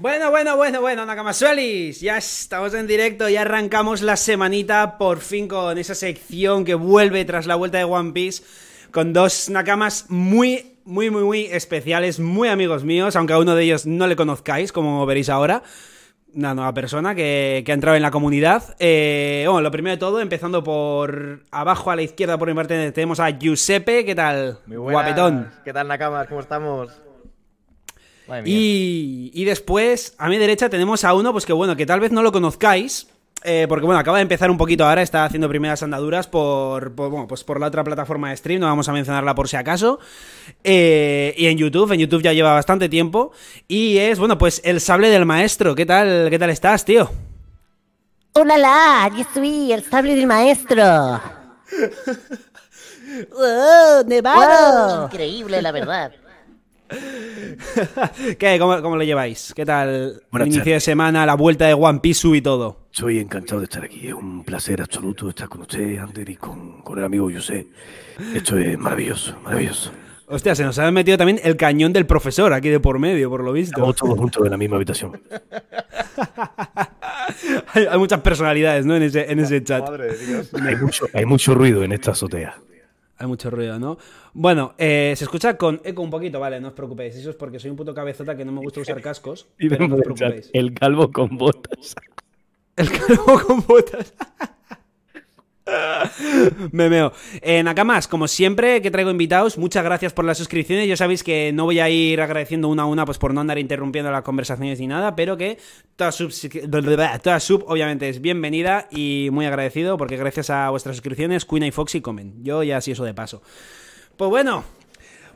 Bueno, Nakamazuelis, ya estamos en directo, ya arrancamos la semanita por fin con esa sección que vuelve tras la vuelta de One Piece con dos nakamas muy especiales, muy amigos míos, aunque a uno de ellos no le conozcáis, como veréis ahora, una nueva persona que ha entrado en la comunidad. Bueno, lo primero de todo, empezando por abajo a la izquierda por mi parte, tenemos a Giuseppe. ¿Qué tal? Muy buenas. Guapetón. ¿Qué tal, nakamas? ¿Cómo estamos? Y después, a mi derecha tenemos a uno, pues que bueno, que tal vez no lo conozcáis, porque bueno, acaba de empezar un poquito ahora, está haciendo primeras andaduras por la otra plataforma de stream, no vamos a mencionarla por si acaso, y en YouTube ya lleva bastante tiempo, y es, bueno, pues el sable del maestro. ¿Qué tal estás, tío? ¡Hola, la! Yo soy el sable del maestro. ¡Wow! ¡Nevado! Wow. Increíble, la verdad. ¿Cómo lo lleváis? ¿Qué tal el inicio de semana, la vuelta de One Piece y todo? Soy encantado de estar aquí, es un placer absoluto estar con usted, Ander, y con el amigo José. Esto es maravilloso, maravilloso. Hostia, se nos ha metido también el cañón del profesor aquí de por medio, por lo visto. Estamos todos juntos en la misma habitación. Hay muchas personalidades, ¿no? En ese chat. Madre de Dios. Hay mucho ruido en esta azotea. Hay mucho ruido, ¿no? Bueno, se escucha con eco un poquito, vale, no os preocupéis. Eso es porque soy un puto cabezota que no me gusta usar cascos. Y pero no os preocupéis. El calvo con botas. El calvo con botas. Me meo. Nakamas, como siempre que traigo invitados, muchas gracias por las suscripciones. Ya sabéis que no voy a ir agradeciendo una a una, pues por no andar interrumpiendo las conversaciones ni nada, pero que toda sub obviamente es bienvenida y muy agradecido, porque gracias a vuestras suscripciones Queen y Foxy comen. Yo ya así eso de paso. Pues bueno,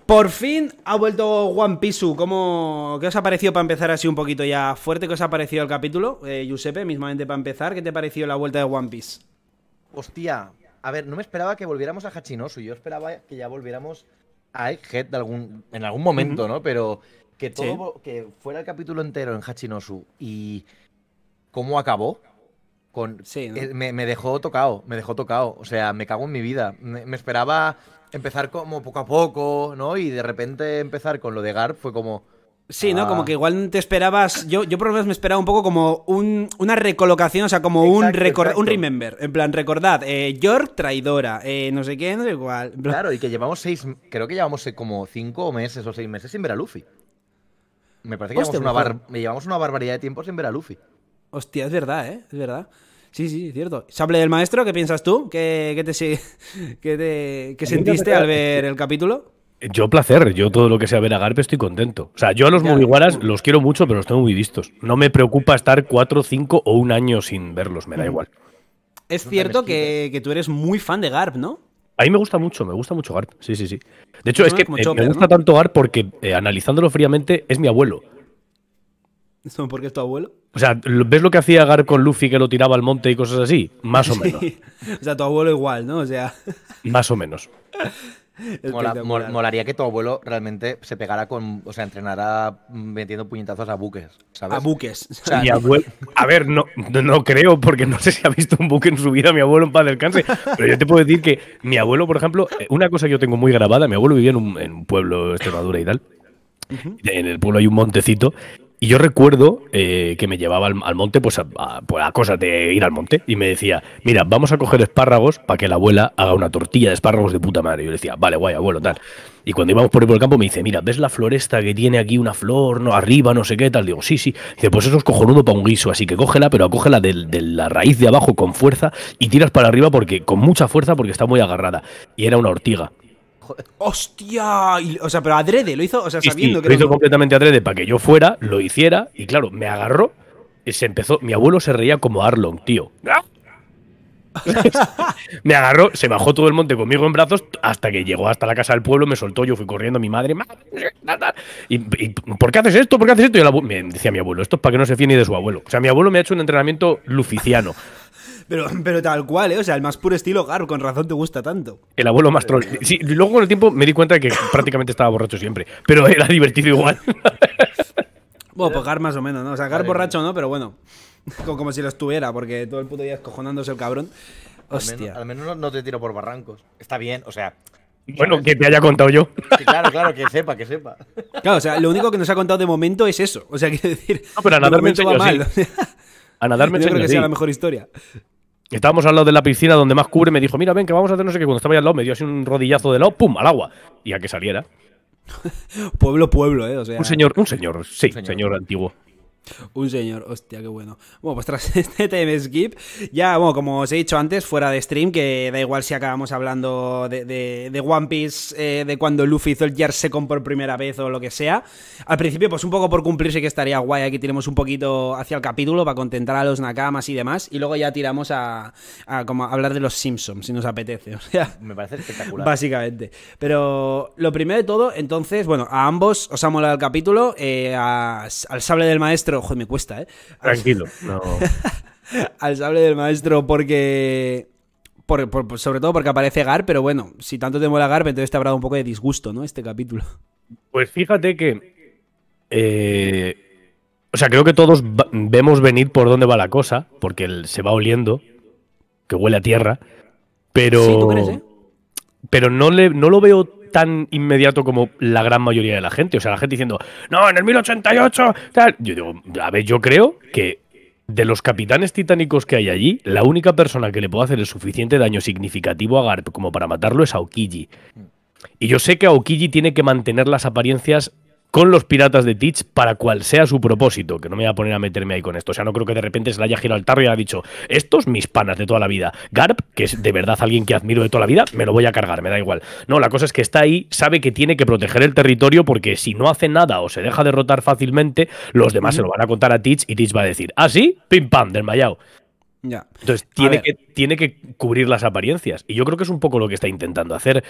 por fin ha vuelto One Piece. ¿Qué os ha parecido, para empezar así un poquito ya fuerte, qué os ha parecido el capítulo? Giuseppe, mismamente para empezar, ¿qué te pareció la vuelta de One Piece? Hostia, a ver, no me esperaba que volviéramos a Hachinosu, yo esperaba que ya volviéramos a Egghead en algún momento, ¿no? Pero que todo, que fuera el capítulo entero en Hachinosu y cómo acabó, me dejó tocado, o sea, me cago en mi vida. Me esperaba empezar como poco a poco, ¿no? Y de repente empezar con lo de Garp fue como... Sí, ¿no? Como que igual te esperabas... Yo por lo menos me esperaba un poco como una recolocación, o sea, como un remember. En plan, recordad, York traidora, no sé qué, no sé cuál. Claro, y que llevamos como 5 meses o 6 meses sin ver a Luffy. Me parece que llevamos una barbaridad de tiempo sin ver a Luffy. Hostia, es verdad, ¿eh? Es verdad. Sí, es cierto. Sable del maestro, ¿qué piensas tú? ¿Qué sentiste al ver el capítulo? Yo placer, yo todo lo que sea ver a Garp estoy contento. O sea, yo a los Mugiwaras los quiero mucho, pero los tengo muy vistos. No me preocupa estar 4, 5 o un año sin verlos, me da igual. Es cierto que tú eres muy fan de Garp, ¿no? A mí me gusta mucho Garp, sí. De hecho, es que me gusta tanto Garp porque, analizándolo fríamente, es mi abuelo. ¿Por qué es tu abuelo? O sea, ¿ves lo que hacía Garp con Luffy, que lo tiraba al monte y cosas así? Más o menos. O sea, tu abuelo igual, ¿no? O sea... Más o menos. Molaría que tu abuelo realmente se pegara con... O sea, entrenara metiendo puñetazos a buques, ¿sabes? A buques. O sea, mi abuelo, a ver, no creo, porque no sé si ha visto un buque en su vida mi abuelo, en paz descanse. Pero yo te puedo decir que mi abuelo, por ejemplo, una cosa que yo tengo muy grabada, mi abuelo vivía en un pueblo de Extremadura y tal. En el pueblo hay un montecito. Y yo recuerdo que me llevaba al monte, pues a cosas de ir al monte. Y me decía, mira, vamos a coger espárragos para que la abuela haga una tortilla de espárragos de puta madre. Y yo le decía, vale, guay, abuelo, tal. Y cuando íbamos por el campo me dice, mira, ¿ves la floresta que tiene aquí una flor arriba, no sé qué, tal? Digo, sí. Dice, pues eso es cojonudo para un guiso, así que cógela, pero cógela de la raíz de abajo con fuerza y tiras para arriba con mucha fuerza porque está muy agarrada. Y era una ortiga. Joder. ¡Hostia! O sea, pero adrede, lo hizo, o sea, sabiendo que... Lo hizo completamente adrede para que yo fuera, lo hiciera, y claro, me agarró, y se empezó... Mi abuelo se reía como Arlong, tío. ¡Ah! Me agarró, se bajó todo el monte conmigo en brazos hasta que llegó hasta la casa del pueblo, me soltó, yo fui corriendo a mi madre. ¿Y por qué haces esto? ¿Por qué haces esto? Y me decía mi abuelo, esto es para que no se fíe ni de su abuelo. O sea, mi abuelo me ha hecho un entrenamiento luficiano. Pero tal cual, ¿eh? O sea, el más puro estilo Garp, con razón te gusta tanto. El abuelo más troll. Sí, luego con el tiempo me di cuenta de que prácticamente estaba borracho siempre, pero era divertido igual. Bueno, pues Garp más o menos, ¿no? O sea, Garp borracho no, pero bueno, como si lo estuviera, porque todo el puto día escojonándose el cabrón. Hostia. Al menos no te tiro por barrancos. Está bien, o sea, Bueno, que te haya contado yo. Sí, claro, claro, que sepa, que sepa. Claro, o sea, lo único que nos ha contado de momento es eso. O sea, quiero decir, no, pero a nadar me enseñó mal. Sí. A nadar me enseñó, creo que sí. Sea la mejor historia. Estábamos al lado de la piscina donde más cubre, me dijo, mira, ven, que vamos a hacer no sé qué. Cuando estaba ahí al lado, me dio así un rodillazo de lado, pum, al agua. Y a que saliera. Pueblo, pueblo, o sea. Un señor, sí, un señor antiguo. Un señor, hostia, qué bueno. Bueno, pues tras este time skip, ya, bueno, como os he dicho antes, fuera de stream, que da igual si acabamos hablando de One Piece, de cuando Luffy hizo el Gear 5 por primera vez o lo que sea. Al principio, pues un poco por cumplirse, que estaría guay, aquí tiremos un poquito hacia el capítulo para contentar a los nakamas y demás, y luego ya tiramos a como a hablar de los Simpsons, si nos apetece, o sea. Me parece espectacular. Básicamente. Pero lo primero de todo, entonces, bueno, a ambos os ha molado el capítulo, al sable del maestro. Joder, me cuesta, Tranquilo, no. Al sable del maestro, porque. Sobre todo porque aparece Garp, pero bueno, si tanto te mola Garp, entonces te habrá dado un poco de disgusto, ¿no? Este capítulo. Pues fíjate que. O sea, creo que todos vemos venir por dónde va la cosa, porque se va oliendo, que huele a tierra, pero. Sí, ¿tú crees, Pero no lo veo tan inmediato como la gran mayoría de la gente. O sea, la gente diciendo, no, en el 1088, tal. Yo digo, a ver, yo creo que de los capitanes titánicos que hay allí, la única persona que le puede hacer el suficiente daño significativo a Garp como para matarlo es Aokiji. Y yo sé que Aokiji tiene que mantener las apariencias con los piratas de Teach para cual sea su propósito, que no me voy a poner a meterme ahí con esto. O sea, no creo que de repente se le haya girado el tarro y le ha dicho, estos mis panas de toda la vida. Garp, que es de verdad alguien que admiro de toda la vida, me lo voy a cargar, me da igual. No, la cosa es que está ahí, sabe que tiene que proteger el territorio porque si no hace nada o se deja derrotar fácilmente, los demás se lo van a contar a Teach y Teach va a decir, ¿ah, sí? Pim pam, desmayado. Ya. Entonces tiene que cubrir las apariencias. Y yo creo que es un poco lo que está intentando hacer.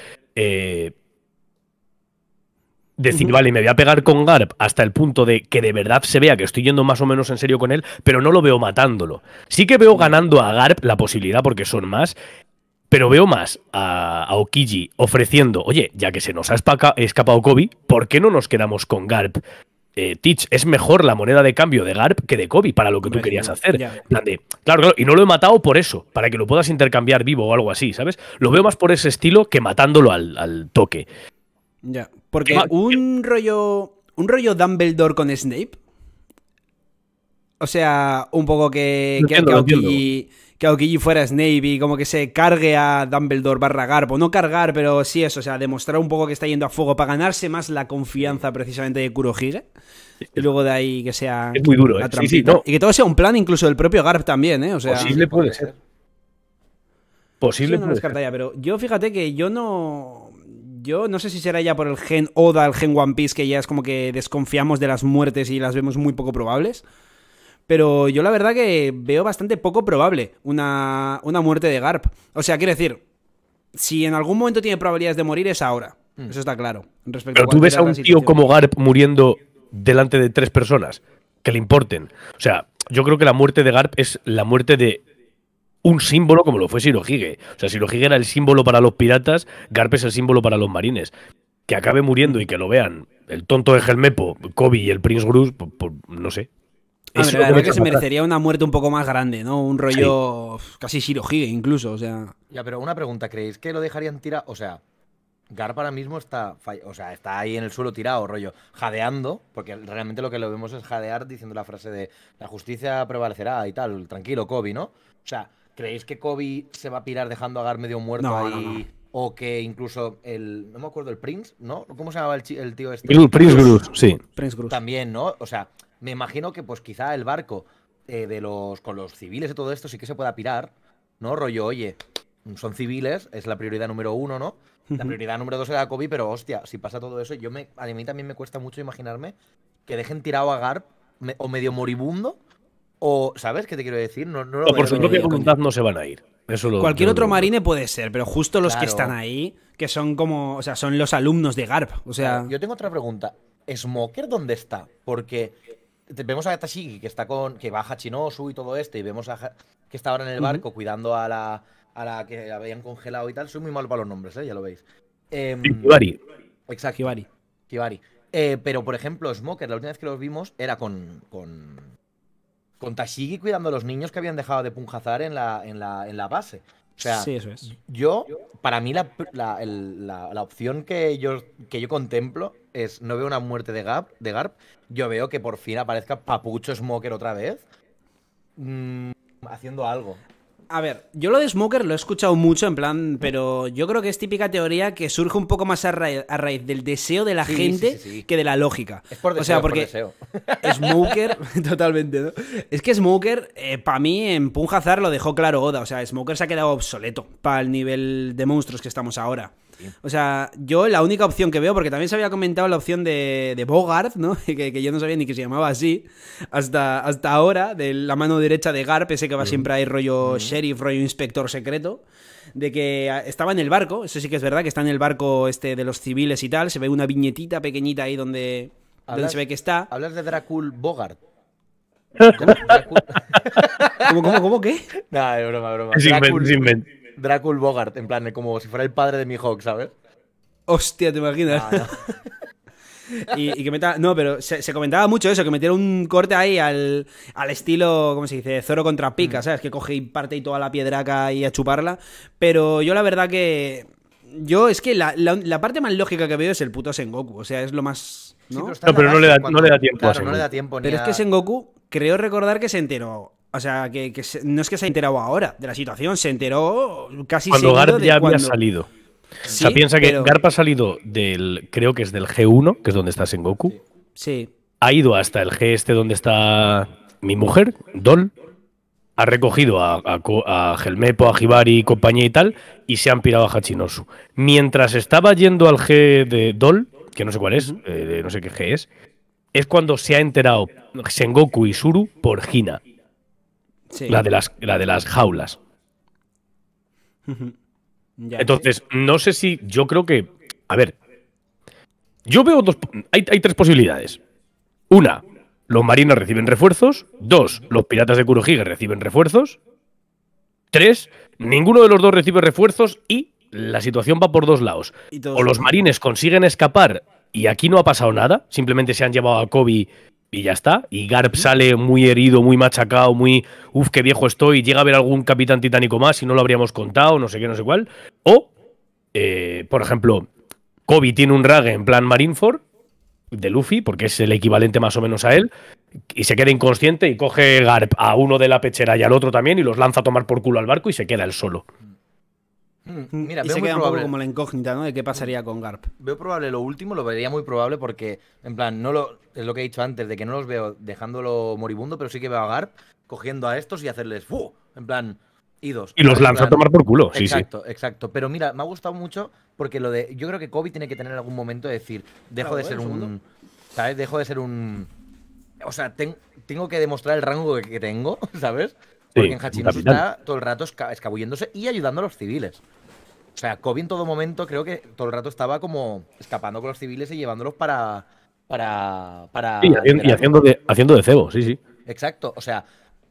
Decir, vale, me voy a pegar con Garp hasta el punto de que de verdad se vea que estoy yendo más o menos en serio con él, pero no lo veo matándolo. Sí que veo ganando a Garp la posibilidad porque son más, pero veo más a Aokiji ofreciendo, oye, ya que se nos ha escapado Koby, ¿por qué no nos quedamos con Garp? Teach, es mejor la moneda de cambio de Garp que de Koby para lo que tú querías hacer. Claro, y no lo he matado por eso, para que lo puedas intercambiar vivo o algo así, ¿sabes? Lo veo más por ese estilo que matándolo al toque. Ya, porque un rollo Dumbledore con Snape, o sea, un poco que Aokiji fuera Snape y como que se cargue a Dumbledore barra Garp, o no cargar, pero sí eso, o sea, demostrar un poco que está yendo a fuego para ganarse más la confianza precisamente de Kurohige. Y luego de ahí que sea es muy duro, sí, sí, no. Y que todo sea un plan incluso del propio Garp también, o sea, posible puede ser. Posible puede ser. Pero yo fíjate que yo no sé si será ya por el gen Oda, el gen One Piece, que ya es como que desconfiamos de las muertes y las vemos muy poco probables. Pero yo la verdad que veo bastante poco probable una muerte de Garp. O sea, quiero decir, si en algún momento tiene probabilidades de morir es ahora. Eso está claro. Pero tú ves a un tío como Garp muriendo delante de tres personas que le importen. O sea, yo creo que la muerte de Garp es la muerte de un símbolo como lo fue Shirohige. O sea, Shirohige era el símbolo para los piratas, Garp es el símbolo para los marines. Que acabe muriendo y que lo vean el tonto de Helmepo, Koby y el Prince Groose, no sé. A ver, la verdad que se merecería una muerte un poco más grande, ¿no? Un rollo casi Shirohige incluso, o sea. Ya, pero una pregunta, ¿creéis que lo dejarían tirado? O sea, Garp ahora mismo está ahí en el suelo tirado, rollo, jadeando, porque realmente lo que lo vemos es jadear diciendo la frase de la justicia prevalecerá y tal, tranquilo, Koby, ¿no? O sea, ¿creéis que Koby se va a pirar dejando a Garp medio muerto ahí? O que incluso no me acuerdo, el Prince, ¿no? ¿Cómo se llamaba el tío este? Prince Groose, sí. Prince Groose. También, ¿no? O sea, me imagino que pues quizá el barco con los civiles y todo esto sí que se pueda pirar, ¿no? Rollo, oye, son civiles, es la prioridad número uno, ¿no? La prioridad número dos era Koby, pero hostia, si pasa todo eso, a mí también me cuesta mucho imaginarme que dejen tirado a Garp o medio moribundo. O, ¿sabes qué te quiero decir? No, por su propia voluntad no se van a ir. Eso cualquier otro marine puede ser, pero justo los que están ahí, que son como, o sea, son los alumnos de Garp. O sea, yo tengo otra pregunta. ¿Smoker dónde está? Porque vemos a Tashigi que va a Hachinosu y todo esto, y vemos que está ahora en el barco cuidando a la que la habían congelado y tal. Soy muy malo para los nombres, ya lo veis. Kibari. Exacto. Kibari. Pero, por ejemplo, Smoker, la última vez que los vimos era con Tashigi cuidando a los niños que habían dejado de Punjazar en la base. O sea, sí, eso es. Yo, para mí, la opción que yo contemplo es, no veo una muerte de Garp, yo veo que por fin aparezca Papucho Smoker otra vez haciendo algo. A ver, yo lo de Smoker lo he escuchado mucho, en plan, pero yo creo que es típica teoría que surge un poco más a raíz del deseo de la gente que de la lógica. Es por deseo, o sea, porque es por deseo. Smoker, totalmente, ¿no? Es que Smoker, para mí, en Punj Hazard lo dejó claro Oda. O sea, Smoker se ha quedado obsoleto para el nivel de monstruos que estamos ahora. O sea, yo la única opción que veo, porque también se había comentado la opción de Bogart, ¿no? Que yo no sabía ni que se llamaba así hasta ahora, de la mano derecha de Garp, ese que va siempre ahí rollo sheriff, rollo inspector secreto, de que estaba en el barco. Eso sí que es verdad, que está en el barco este de los civiles y tal, se ve una viñetita pequeñita ahí donde se ve que está. Hablas de Dracul Bogart. ¿Cómo? ¿Qué? Nah, es broma. Dracul Bogart, en plan, como si fuera el padre de Mihawk, ¿sabes? Hostia, ¿te imaginas? Ah, no. y que meta... No, pero se comentaba mucho eso, que metieron un corte ahí al estilo, ¿cómo se dice? Zoro contra Pika, ¿sabes? Que coge y parte y toda la piedraca y a chuparla. Pero yo la verdad que... Yo es que la parte más lógica que veo es el puto Sengoku, o sea, es lo más... ¿no? Sí, pero no le da tiempo. Claro, no le da tiempo ni a... Pero es que Sengoku, creo recordar que se enteró... O sea, no es que se ha enterado ahora de la situación, se enteró casi cuando Garp ya había salido. ¿Sí? O sea, piensa que Garp ha salido del, creo que es del G1, que es donde está Sengoku. Sí. Ha ido hasta el G este donde está mi mujer, Dol. Ha recogido a Helmepo, a Hibari, compañía y tal, y se han pirado a Hachinosu. Mientras estaba yendo al G de Dol, que no sé cuál es, no sé qué G es cuando se ha enterado Sengoku y Suru por Hina. Sí. La de las jaulas. Ya. Entonces, no sé si... Yo creo que... A ver. Yo veo dos... Hay tres posibilidades. Una, los marinos reciben refuerzos. Dos, los piratas de Kurohige reciben refuerzos. Tres, ninguno de los dos recibe refuerzos y la situación va por dos lados. O los marines consiguen escapar y aquí no ha pasado nada. Simplemente se han llevado a Koby... Y ya está. Y Garp sale muy herido, muy machacado, muy... Uf, qué viejo estoy. Llega a haber algún capitán titánico más y no lo habríamos contado, no sé qué, no sé cuál. O, por ejemplo, Koby tiene un rague en plan Marineford de Luffy, porque es el equivalente más o menos a él, y se queda inconsciente y coge Garp a uno de la pechera y al otro también y los lanza a tomar por culo al barco y se queda él solo. Mira, y se queda un poco como la incógnita, ¿no? De qué pasaría con Garp. Veo probable lo último, lo vería muy probable porque, en plan, no lo, es lo que he dicho antes, de que no los veo dejándolo moribundo, pero sí que veo a Garp cogiendo a estos y hacerles ¡fu! En plan, idos. Y los lanza a tomar por culo, sí, exacto, sí. Exacto. Pero mira, me ha gustado mucho porque lo de... Yo creo que Koby tiene que tener algún momento de decir, ¿sabes? Dejo de ser un... O sea, tengo que demostrar el rango que tengo, ¿sabes? Porque en Hachinosu está todo el rato escabulléndose y ayudando a los civiles. O sea, Koby en todo momento creo que todo el rato estaba como escapando con los civiles y llevándolos para sí, y haciendo de cebo, sí. Exacto. O sea,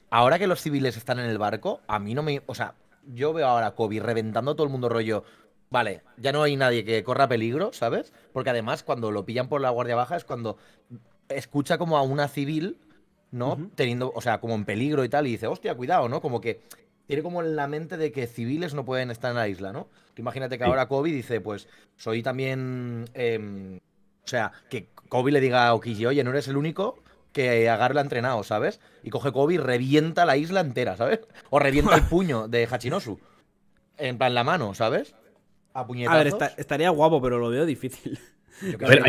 ahora que los civiles están en el barco, a mí no me... O sea, yo veo ahora a Koby reventando a todo el mundo rollo... Vale, ya no hay nadie que corra peligro, ¿sabes? Porque además cuando lo pillan por la guardia baja es cuando escucha como a una civil... ¿no? Teniendo, o sea, como en peligro y tal, y dice, hostia, cuidado, ¿no? Como que tiene como en la mente de que civiles no pueden estar en la isla, ¿no? Tú imagínate que ahora Koby dice, pues, soy también... o sea, que Koby le diga a Aokiji, oye, no eres el único que a Garp le ha entrenado, ¿sabes? Y coge Koby y revienta la isla entera, ¿sabes? O revienta el puño de Hachinosu. En plan, la mano, ¿sabes? A puñetazos. A ver, estaría guapo, pero lo veo difícil. A ver,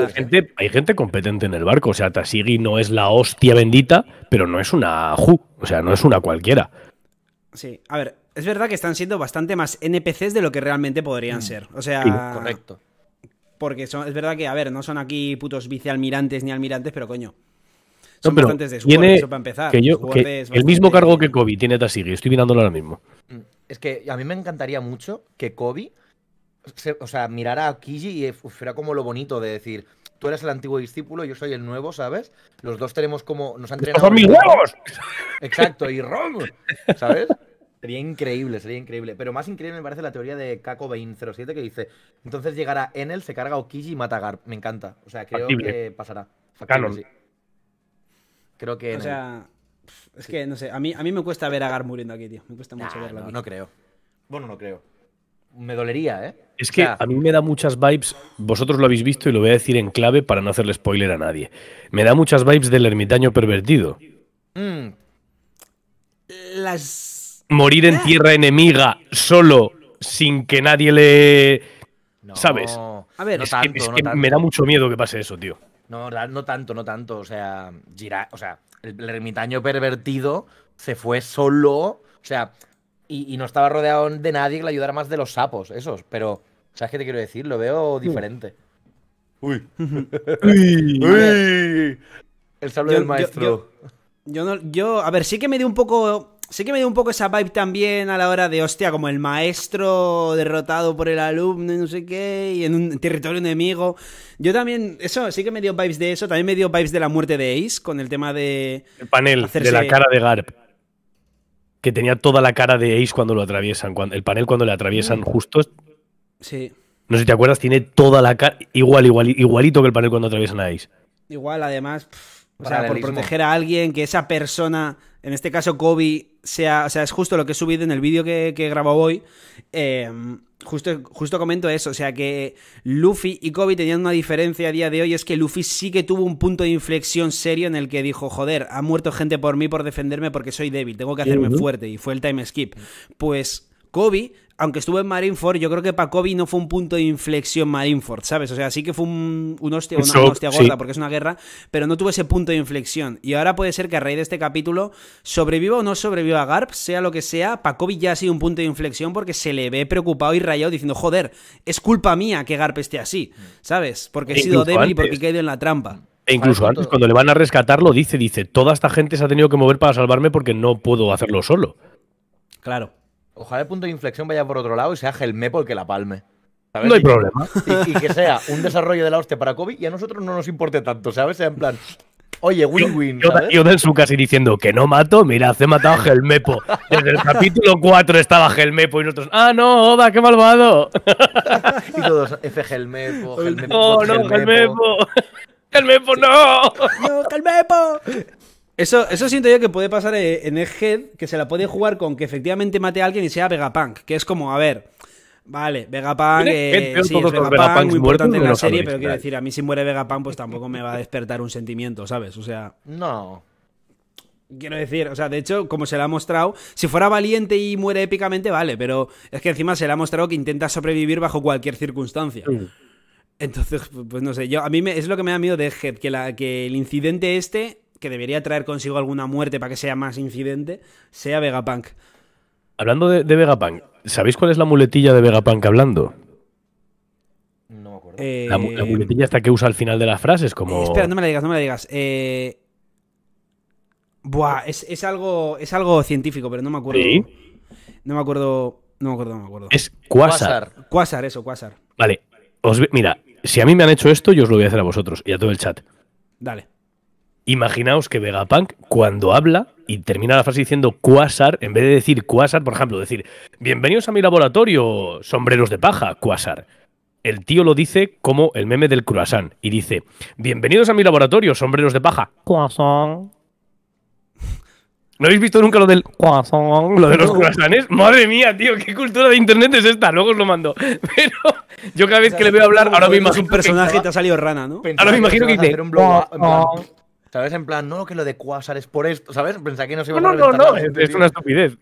hay gente competente en el barco. O sea, Tashigi no es la hostia bendita, pero no es una o sea, no es una cualquiera. Sí, a ver, es verdad que están siendo bastante más NPCs de lo que realmente podrían ser. O sea, correcto. Porque es verdad que, a ver, no son aquí putos vicealmirantes ni almirantes, pero coño. Son bastantes de Sword, eso para empezar. El mismo cargo que Koby tiene Tashigi, estoy mirándolo ahora mismo. Es que a mí me encantaría mucho que Koby... O sea, mirar a Aokiji y fuera como lo bonito de decir, tú eres el antiguo discípulo, yo soy el nuevo, ¿sabes? Los dos tenemos como... Nos han entrenado... ¡Son mis huevos! Exacto, y Ron, ¿sabes? Sería increíble, sería increíble. Pero más increíble me parece la teoría de Kako 2007 que dice, entonces llegará Enel, se carga a Aokiji y mata a Garp. Me encanta. O sea, creo que pasará. Factible, sí. Creo que... Enel. O sea, es que, no sé, a mí me cuesta ver a Garp muriendo aquí, tío. Me cuesta mucho verlo aquí. No creo. Bueno, no creo. Me dolería, ¿eh? Es que a mí me da muchas vibes, vosotros lo habéis visto y lo voy a decir en clave para no hacerle spoiler a nadie. Me da muchas vibes del ermitaño pervertido. Morir en tierra enemiga solo, sin que nadie le… No. ¿Sabes? A ver, no tanto. Me da mucho miedo que pase eso, tío. No tanto. O sea, el ermitaño pervertido se fue solo, y no estaba rodeado de nadie que le ayudara más de los sapos esos. Pero, ¿sabes qué te quiero decir? Lo veo diferente. Uy. Uy. El sable del maestro. Yo, a ver, sí que me dio un poco… Sí que me dio un poco esa vibe también a la hora de, hostia, como el maestro derrotado por el alumno y no sé qué, y en un territorio enemigo. Yo también, eso, sí que me dio vibes de eso. También me dio vibes de la muerte de Ace con el tema de… El panel de la cara de Garp. Que tenía toda la cara de Ace cuando lo atraviesan. El panel cuando le atraviesan justo… Sí. No sé si te acuerdas, tiene toda la cara… Igualito que el panel cuando atraviesan a Ace. Igual, además… O sea, por proteger a alguien, que esa persona, en este caso Koby, sea… O sea, es justo lo que he subido en el vídeo que he grabado hoy. Justo comento eso. O sea, que Luffy y Koby tenían una diferencia a día de hoy. Es que Luffy sí que tuvo un punto de inflexión serio en el que dijo, joder, ha muerto gente por mí, por defenderme, porque soy débil, tengo que hacerme fuerte. Y fue el time skip. Pues Koby… Aunque estuvo en Marineford, yo creo que para Koby no fue un punto de inflexión Marineford, ¿sabes? O sea, sí que fue una hostia gorda, porque es una guerra, pero no tuvo ese punto de inflexión. Y ahora puede ser que a raíz de este capítulo, sobreviva o no sobreviva a Garp, sea lo que sea, para Koby ya ha sido un punto de inflexión porque se le ve preocupado y rayado diciendo, joder, es culpa mía que Garp esté así, ¿sabes? Porque he sido débil y porque he caído en la trampa. E incluso antes, cuando le van a rescatar, lo dice, toda esta gente se ha tenido que mover para salvarme porque no puedo hacerlo solo. Claro. Ojalá el punto de inflexión vaya por otro lado y sea Helmepo el que la palme. ¿Sabes? No hay problema. Y que sea un desarrollo de la hostia para Koby y a nosotros no nos importe tanto, ¿sabes? Sea en plan, oye, win-win. Yo en su casa diciendo que no mato, mira, se ha matado a Helmepo. Desde el capítulo 4 estaba Helmepo y nosotros, ¡ah, no, Oda, qué malvado! Y todos, F Helmepo, Helmepo. No, no, Helmepo. Helmepo, no. No, Helmepo. Eso siento yo que puede pasar en Egghead, que se la puede jugar con que efectivamente mate a alguien y sea Vegapunk, que es como, a ver, vale, Vegapunk, sí, es Vegapunk, muy importante en la serie, pero quiero decir, a mí si muere Vegapunk, pues tampoco me va a despertar un sentimiento, ¿sabes? O sea… No… Quiero decir, o sea, de hecho, como se le ha mostrado, si fuera valiente y muere épicamente, vale, pero es que encima se le ha mostrado que intenta sobrevivir bajo cualquier circunstancia. Entonces, pues no sé, yo a mí es lo que me da miedo de Egghead, que el incidente este… que debería traer consigo alguna muerte para que sea más incidente, sea Vegapunk. Hablando de Vegapunk, ¿sabéis cuál es la muletilla de Vegapunk hablando? No me acuerdo. La muletilla hasta que usa al final de las frases, como… espera, no me la digas. Buah, es algo científico, pero no me acuerdo. ¿Sí? No me acuerdo. Es Quasar. Vale. Mira, si a mí me han hecho esto, yo os lo voy a hacer a vosotros y a todo el chat. Dale. Imaginaos que Vegapunk, cuando habla y termina la frase diciendo Quasar, en vez de decir Quasar, por ejemplo, decir bienvenidos a mi laboratorio, sombreros de paja, Quasar. El tío lo dice como el meme del croissant y dice bienvenidos a mi laboratorio, sombreros de paja, Quasar. ¿No habéis visto nunca lo del croissant, lo de los croissants? Madre mía, tío, qué cultura de internet es esta. Luego os lo mando. Pero yo cada vez que le veo hablar, ahora me imagino… Es un personaje que te ha salido rana, ¿no? Ahora me imagino que dice… ¿Sabes? En plan, no, que lo de Quasar es por esto, ¿sabes? Pensé que nos iba a… No, es una estupidez.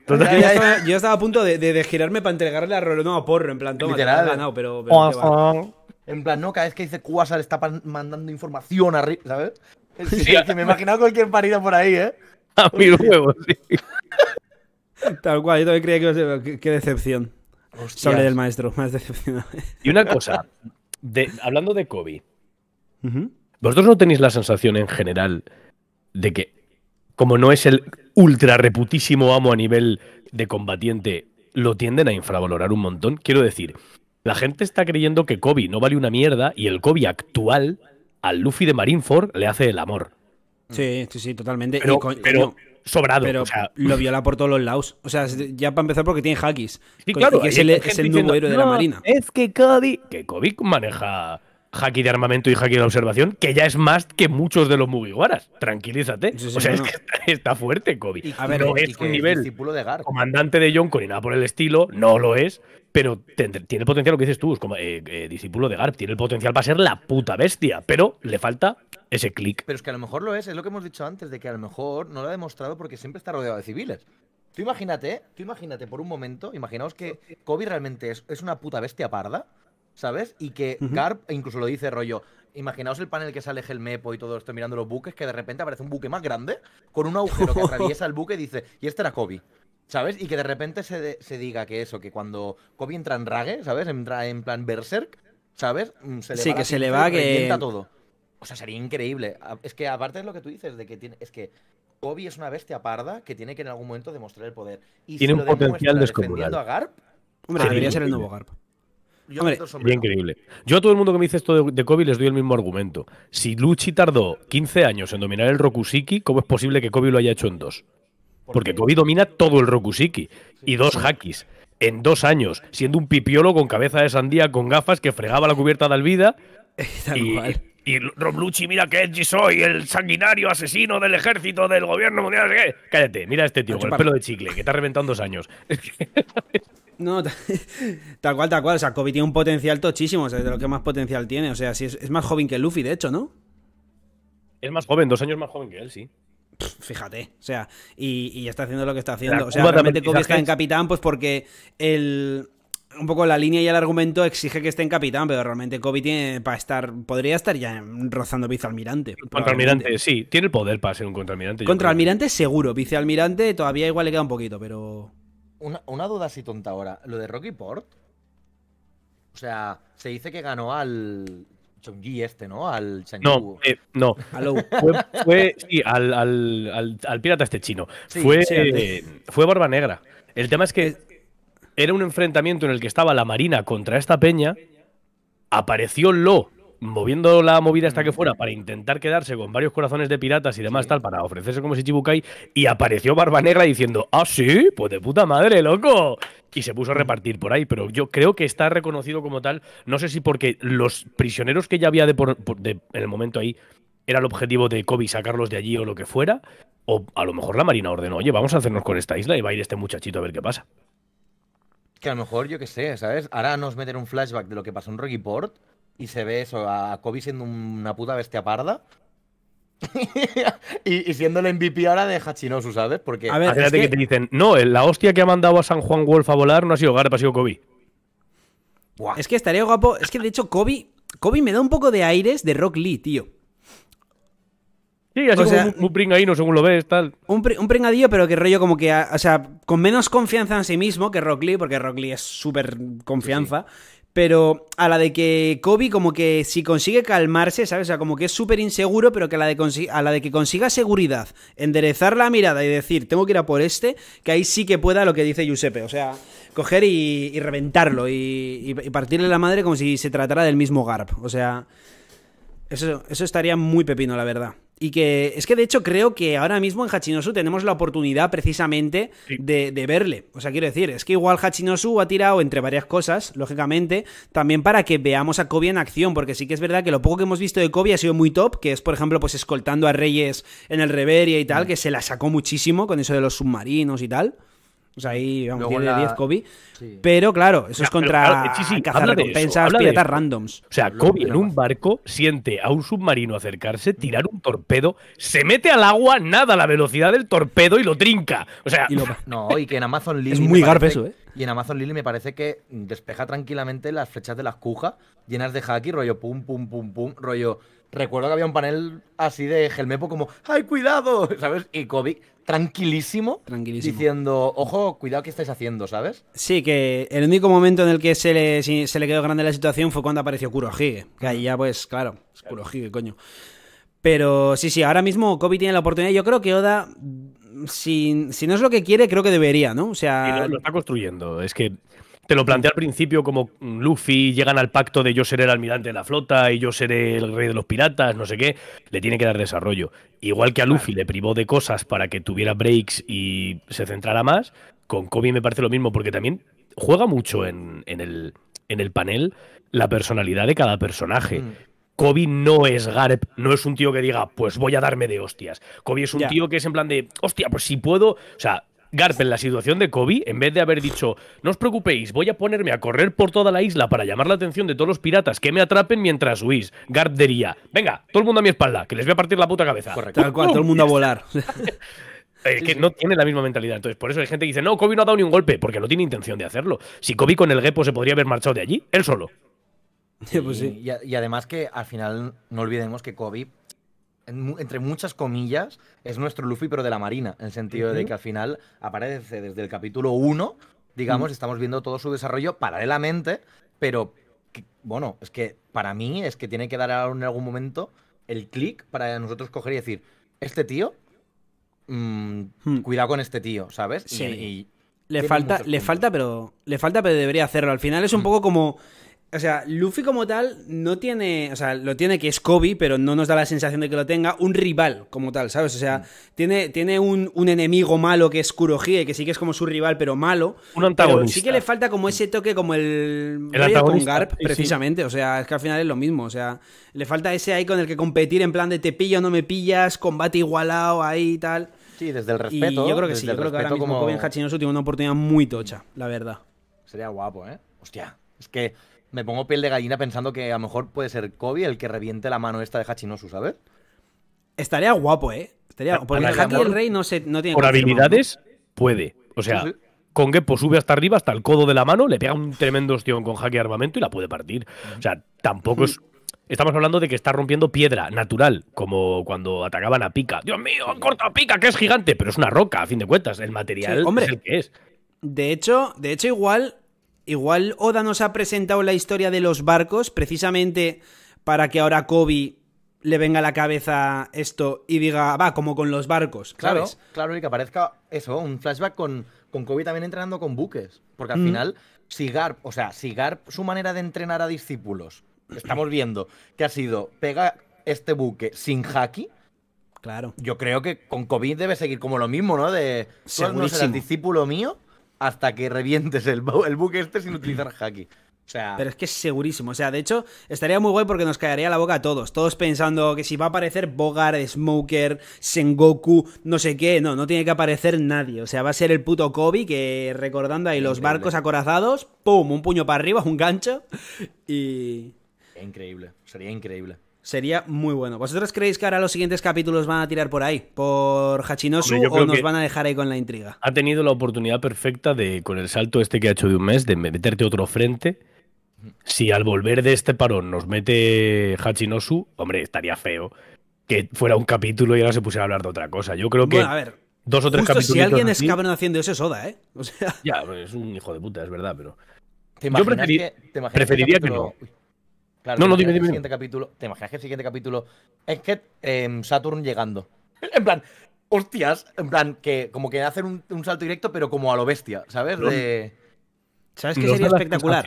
Yo estaba a punto de girarme para entregarle a Rolo, no, a Porro, en plan, toma, literal, te ganado, pero en plan, no, cada vez que dice Quasar está mandando información arriba, ¿sabes? Sí, que me he imaginado cualquier parida por ahí, ¿eh? A mil huevos, sí. Tal cual, yo también creía que iba a ser… Qué decepción. Sobre del maestro, más decepcionado. Y una cosa, hablando de Koby… ¿Vosotros no tenéis la sensación en general de que, como no es el ultra reputísimo amo a nivel de combatiente, lo tienden a infravalorar un montón? Quiero decir, la gente está creyendo que Koby no vale una mierda y el Koby actual, al Luffy de Marineford, le hace el amor. Sí, totalmente. Pero sobrado. Pero o sea, lo viola por todos los lados. O sea, ya para empezar porque tiene hackis. Sí, claro. Es el nuevo héroe de la marina. Es que Koby maneja… haki de armamento y haki de observación, que ya es más que muchos de los Mugiwaras. Tranquilízate. Sí, sí, o sea, no, es que está fuerte, Koby. Y, a ver, no es un nivel de comandante de Yonko ni nada por el estilo, no lo es, pero tiene el potencial, lo que dices tú, es como discípulo de Garp, tiene el potencial para ser la puta bestia, pero le falta ese clic. Pero es que a lo mejor lo es lo que hemos dicho antes, de que a lo mejor no lo ha demostrado porque siempre está rodeado de civiles. Tú imagínate por un momento, imaginaos que Koby realmente es una puta bestia parda, ¿sabes? Y que Garp incluso lo dice rollo, imaginaos el panel que sale Helmepo y todo esto mirando los buques, que de repente aparece un buque más grande con un agujero que atraviesa el buque y dice, y este era Koby, ¿sabes? Y que de repente se diga que eso, que cuando Koby entra en rage, ¿sabes? Entra en plan berserk, ¿sabes? Se le va, que revienta todo. O sea, sería increíble. Es que aparte de lo que tú dices, de que tiene, es que Koby es una bestia parda que tiene que en algún momento demostrar el poder. Y tiene un potencial descomunal. A Garp, hombre, debería ser el nuevo Garp. Hombre, sería increíble. Yo a todo el mundo que me dice esto de Koby les doy el mismo argumento. Si Lucci tardó 15 años en dominar el Rokusiki, ¿cómo es posible que Koby lo haya hecho en 2? Porque Koby domina todo el Rokusiki y 2 hakis en 2 años, siendo un pipiolo con cabeza de sandía, con gafas, que fregaba la cubierta de Alvida. Y Rob Lucci, mira que edgy soy, el sanguinario asesino del ejército del gobierno mundial. No sé qué. Cállate, mira a este tío con el pelo de chicle, que te ha reventado en 2 años. No, tal cual, tal cual. O sea, Koby tiene un potencial tochísimo, o sea, de lo que más potencial tiene. O sea, si es más joven que Luffy, de hecho, ¿no? Es más joven, 2 años más joven que él, sí. Fíjate, o sea, y está haciendo lo que está haciendo. O sea, realmente Koby está en capitán, pues porque el... Un poco la línea y el argumento exige que esté en capitán, pero realmente Koby tiene para estar, podría estar ya rozando vicealmirante. Contraalmirante, sí, tiene el poder para ser un contraalmirante. Contraalmirante seguro, vicealmirante todavía igual le queda un poquito, pero... Una duda así tonta ahora, lo de Rocky Port, o sea, se dice que ganó al... Chongi este, ¿no? Al Sengoku. No. Al pirata este chino. Sí, fue Barba Negra. El tema es que era un enfrentamiento en el que estaba la marina contra esta peña. Apareció Lo moviendo la movida hasta que fuera para intentar quedarse con varios corazones de piratas y demás, tal, para ofrecerse como Shichibukai, y apareció Barba Negra diciendo, ¡ah, sí! Pues de puta madre, loco. Y se puso a repartir por ahí, pero yo creo que está reconocido como tal, no sé si porque los prisioneros que ya había en el momento ahí, era el objetivo de Koby sacarlos de allí o lo que fuera, o a lo mejor la marina ordenó, oye, vamos a hacernos con esta isla y va a ir este muchachito a ver qué pasa. Que a lo mejor, yo qué sé, ¿sabes? Ahora nos meten un flashback de lo que pasó en Rocky Port, y se ve eso, a Koby siendo una puta bestia parda. y siendo el MVP ahora de Hachinosu, ¿sabes? Porque... A ver, es que te dicen, no, la hostia que ha mandado a San Juan Wolf a volar no ha sido Garp, ha sido Koby. Buah. Es que estaría guapo. Es que de hecho Koby me da un poco de aires de Rock Lee, tío. Sí, así o como sea, un pringadino, según lo ves, tal. Un pringadillo, pero que rollo como que, o sea, con menos confianza en sí mismo que Rock Lee, porque Rock Lee es súper confianza. Sí. Pero a la de que Koby como que si consigue calmarse, ¿sabes? O sea, como que es súper inseguro, pero que a la de que consiga seguridad, enderezar la mirada y decir, tengo que ir a por este, que ahí sí que pueda lo que dice Giuseppe. O sea, coger y reventarlo y partirle la madre como si se tratara del mismo Garp. O sea, eso estaría muy pepino, la verdad. Y que es que de hecho creo que ahora mismo en Hachinosu tenemos la oportunidad precisamente de verle. O sea, quiero decir, es que igual Hachinosu ha tirado entre varias cosas, lógicamente, también para que veamos a Koby en acción, porque sí que es verdad que lo poco que hemos visto de Koby ha sido muy top, que es, por ejemplo, pues escoltando a Reyes en el Reverie y tal, que se la sacó muchísimo con eso de los submarinos y tal. O sea, ahí, vamos, luego tiene 10 Koby. Sí. Pero claro, eso es contra cazarrecompensas, piratas randoms. O sea, Koby en un barco siente a un submarino acercarse, tirar un torpedo, se mete al agua, nada a la velocidad del torpedo y lo trinca. O sea… y que en Amazon Lily… Es muy Garp eso, ¿eh? Y en Amazon Lily me parece que despeja tranquilamente las flechas de las cujas llenas de haki, rollo pum, pum, pum, pum, rollo… Recuerdo que había un panel así de Helmepo como ¡ay, cuidado! ¿Sabes? Y Koby tranquilísimo diciendo ojo, cuidado que estáis haciendo, ¿sabes? Sí, que el único momento en el que se le quedó grande la situación fue cuando apareció Kurohige, que ahí ya pues, claro, es Kurohige, coño. Pero sí, ahora mismo Koby tiene la oportunidad. Yo creo que Oda, si no es lo que quiere, creo que debería, ¿no? O sea… Y lo está construyendo, es que… Te lo planteé al principio como Luffy, llegan al pacto de yo seré el almirante de la flota y yo seré el rey de los piratas, no sé qué, le tiene que dar desarrollo. Igual que a Luffy le privó de cosas para que tuviera breaks y se centrara más, con Koby me parece lo mismo, porque también juega mucho en, en el, en el panel la personalidad de cada personaje. Koby no es Garp, no es un tío que diga, pues voy a darme de hostias. Koby es un tío que es en plan de, hostia, pues si puedo... O sea, Garp en la situación de Koby, en vez de haber dicho, no os preocupéis, voy a ponerme a correr por toda la isla para llamar la atención de todos los piratas que me atrapen mientras huís, Garp diría, venga, todo el mundo a mi espalda, que les voy a partir la puta cabeza. Correcto. Tal cual, todo el mundo a volar. Es que no tiene la misma mentalidad. Entonces, por eso hay gente que dice, no, Koby no ha dado ni un golpe, porque no tiene intención de hacerlo. Si Koby con el Geppo se podría haber marchado de allí, él solo. Sí, pues sí. Y además que al final no olvidemos que Koby, entre muchas comillas, es nuestro Luffy pero de la Marina, en el sentido de que al final aparece desde el capítulo 1, digamos, estamos viendo todo su desarrollo paralelamente, pero que, bueno, es que para mí es que tiene que dar en algún momento el clic para nosotros coger y decir, este tío, cuidado con este tío, ¿sabes? Sí. Y le falta, pero debería hacerlo. Al final es un poco como... O sea, Luffy como tal no tiene... O sea, lo tiene que es Koby, pero no nos da la sensación de que lo tenga un rival como tal, ¿sabes? O sea, tiene un enemigo malo que es Kurohige, que sí que es como su rival, pero malo. Un antagonista. Pero sí que le falta como ese toque como el antagonista con Garp, precisamente. Sí. O sea, es que al final es lo mismo. O sea, le falta ese ahí con el que competir en plan de te pillo o no me pillas, combate igualado ahí y tal. Sí, desde el respeto. Y yo creo que sí, yo creo que ahora mismo como... Koby en Hachinosu tiene una oportunidad muy tocha, la verdad. Sería guapo, ¿eh? Hostia, es que... Me pongo piel de gallina pensando que a lo mejor puede ser Koby el que reviente la mano esta de Hachinosu, ¿sabes? Estaría guapo, ¿eh? Estaría guapo. Porque Hachi el Rey no tiene... Por habilidades, puede. O sea, con Geppo sube hasta arriba, hasta el codo de la mano, le pega un tremendo ostión con Haki Armamento y la puede partir. O sea, tampoco es... Estamos hablando de que está rompiendo piedra natural, como cuando atacaban a Pica. ¡Dios mío, han cortado a Pica, que es gigante! Pero es una roca, a fin de cuentas. El material es el que es. De hecho igual... Igual Oda nos ha presentado la historia de los barcos precisamente para que ahora a Koby le venga a la cabeza esto y diga, va, como con los barcos, ¿sabes? Claro, y que aparezca eso, un flashback con Koby también entrenando con buques. Porque al final, si Garp, su manera de entrenar a discípulos, estamos viendo que ha sido, pega este buque sin haki. Claro. Yo creo que con Koby debe seguir como lo mismo, ¿no? De, tú no serás discípulo mío hasta que revientes el buque este sin utilizar haki. O sea... Pero es que es segurísimo. O sea, de hecho, estaría muy guay porque nos caería la boca a todos. Todos pensando que si va a aparecer Bogart, Smoker, Sengoku, no sé qué. No tiene que aparecer nadie. O sea, va a ser el puto Koby que, recordando ahí los barcos acorazados, ¡pum! Un puño para arriba, un gancho y... Increíble. Sería increíble. Sería muy bueno. ¿Vosotros creéis que ahora los siguientes capítulos van a tirar por ahí? ¿Por Hachinosu? Hombre, ¿o nos van a dejar ahí con la intriga? Ha tenido la oportunidad perfecta de, con el salto este que ha hecho de un mes, de meterte otro frente. Si al volver de este parón nos mete Hachinosu, hombre, estaría feo que fuera un capítulo y ahora se pusiera a hablar de otra cosa. Yo creo que... Bueno, a ver. Dos o tres capítulos. Si alguien es cabrón haciendo eso es Oda, ¿eh? O sea... Ya, es un hijo de puta, es verdad, pero... Yo preferiría que no... Claro, no, dime. Siguiente capítulo, ¿te imaginas que el siguiente capítulo es que Saturn llegando? En plan, hostias, en plan, que como que hacen un salto directo, pero como a lo bestia, ¿sabes? De... ¿Sabes qué sería espectacular?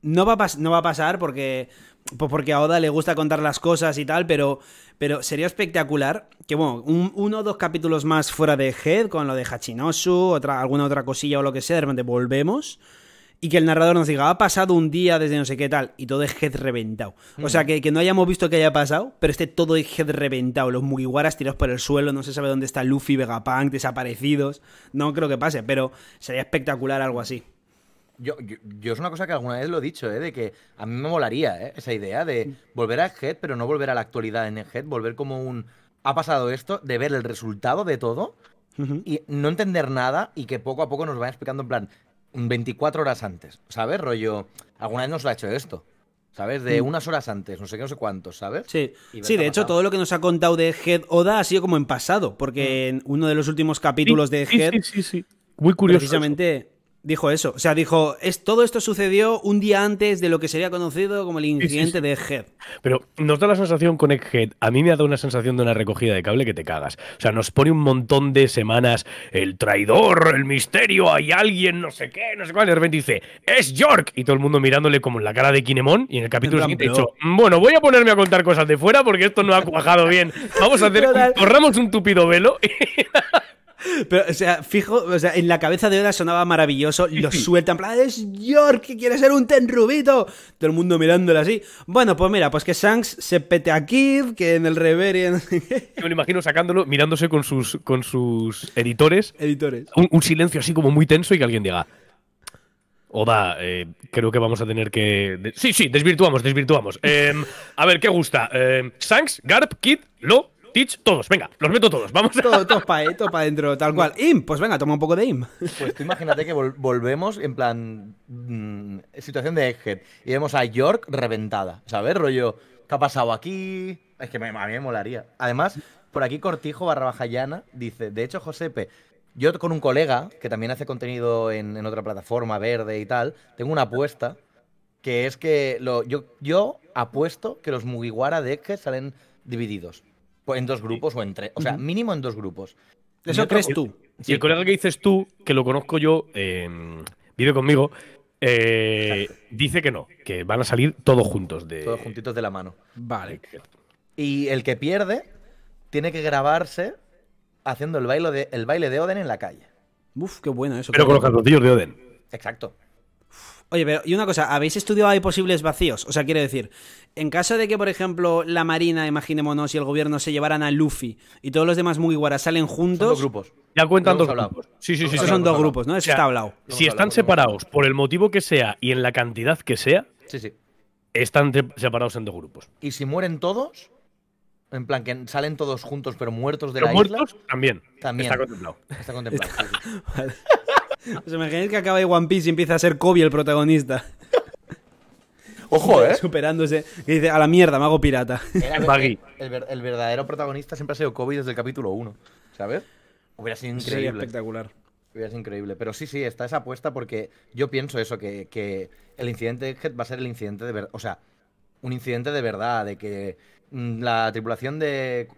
No va a pasar porque a Oda le gusta contar las cosas y tal, pero sería espectacular que, bueno, uno o dos capítulos más fuera de Egghead, con lo de Hachinosu, alguna otra cosilla o lo que sea, de repente volvemos... Y que el narrador nos diga, ha pasado un día desde no sé qué tal, y todo es Egghead reventado. O sea, que no hayamos visto que haya pasado, pero esté todo Egghead reventado. Los Mugiwaras tirados por el suelo, no se sabe dónde está Luffy, Vegapunk, desaparecidos. No creo que pase, pero sería espectacular algo así. Yo es una cosa que alguna vez lo he dicho, de que a mí me molaría, esa idea de volver a Egghead, pero no volver a la actualidad en Egghead, volver como un... Ha pasado esto, de ver el resultado de todo, y no entender nada, y que poco a poco nos van explicando en plan... 24 horas antes, ¿sabes? Rollo, alguna vez nos lo ha hecho esto, ¿sabes? De unas horas antes, no sé qué, no sé cuántos, ¿sabes? Sí, de hecho, todo lo que nos ha contado de Egghead Oda ha sido como en pasado, porque en uno de los últimos capítulos de Egghead... Sí. Muy curioso. Precisamente eso. Dijo eso. O sea, dijo, todo esto sucedió un día antes de lo que sería conocido como el incidente de Egghead. Pero nos da la sensación con Egghead, a mí me ha dado una sensación de una recogida de cable que te cagas. O sea, nos pone un montón de semanas, el traidor, el misterio, hay alguien, no sé qué, no sé cuál, y de repente dice, ¡es York! Y todo el mundo mirándole como en la cara de Kinemon, y en el capítulo siguiente ha dicho, bueno, voy a ponerme a contar cosas de fuera porque esto no ha cuajado bien. Vamos a hacer, corramos un tupido velo. Pero, o sea, fijo, o sea, en la cabeza de Oda sonaba maravilloso. Lo sueltan, en plan, es York, que quiere ser un tenrubito. Todo el mundo mirándolo así. Bueno, pues mira, pues que Shanks se pete a Kid, que en el Reverie. Yo me imagino sacándolo, mirándose con sus editores. Un silencio así como muy tenso y que alguien diga: Oda, creo que vamos a tener que... Sí, sí, desvirtuamos. A ver, ¿qué gusta? Shanks, Garp, Kid, Lo, Teach, todos. Venga, los meto todos. Vamos a... Todos para adentro, tal cual. Im, pues venga, toma un poco de Im. Pues tú imagínate que volvemos en plan... situación de Egghead. Y vemos a York reventada. ¿Sabes, rollo? ¿Qué ha pasado aquí? Es que a mí me molaría. Además, por aquí Cortijo / Llana dice: de hecho, Giuseppe, yo con un colega que también hace contenido en otra plataforma verde y tal, tengo una apuesta que es que yo apuesto que los Mugiwara de Egghead salen divididos en dos grupos o en tres, o sea, mínimo en dos grupos. ¿Eso crees tú? Y el colega que dices tú, que lo conozco yo, vive conmigo, dice que no, que van a salir todos juntos. Todos juntitos de la mano. Vale. Y el que pierde tiene que grabarse haciendo el baile de Oden en la calle. Uf, qué bueno eso. Pero con los calzoncillos de Oden. Exacto. Uf. Oye, pero y una cosa, ¿habéis estudiado ahí posibles vacíos? O sea, quiero decir, en caso de que, por ejemplo, la Marina, imaginémonos, y el gobierno se llevaran a Luffy y todos los demás Mugiwara salen juntos... Son dos grupos. Ya cuentan dos grupos. Sí. Esos son dos grupos, ¿no? Eso, o sea, está hablado. Si están separados por el motivo que sea y en la cantidad que sea, sí. Están separados en dos grupos. Y si mueren todos... En plan, que salen todos juntos, pero muertos de la isla. ¿Muertos? También. Está contemplado. Sí. Vale. Os imagináis que acaba de One Piece y empieza a ser Koby el protagonista. Ojo, superándose. Que dice, a la mierda, me hago pirata. Buggy. El verdadero protagonista siempre ha sido Koby desde el capítulo 1. ¿Sabes? Hubiera sido increíble. Sí, espectacular. Hubiera sido increíble. Pero sí, está esa apuesta porque yo pienso eso, que el incidente va a ser el incidente de verdad. O sea, un incidente de verdad, de que... La tripulación de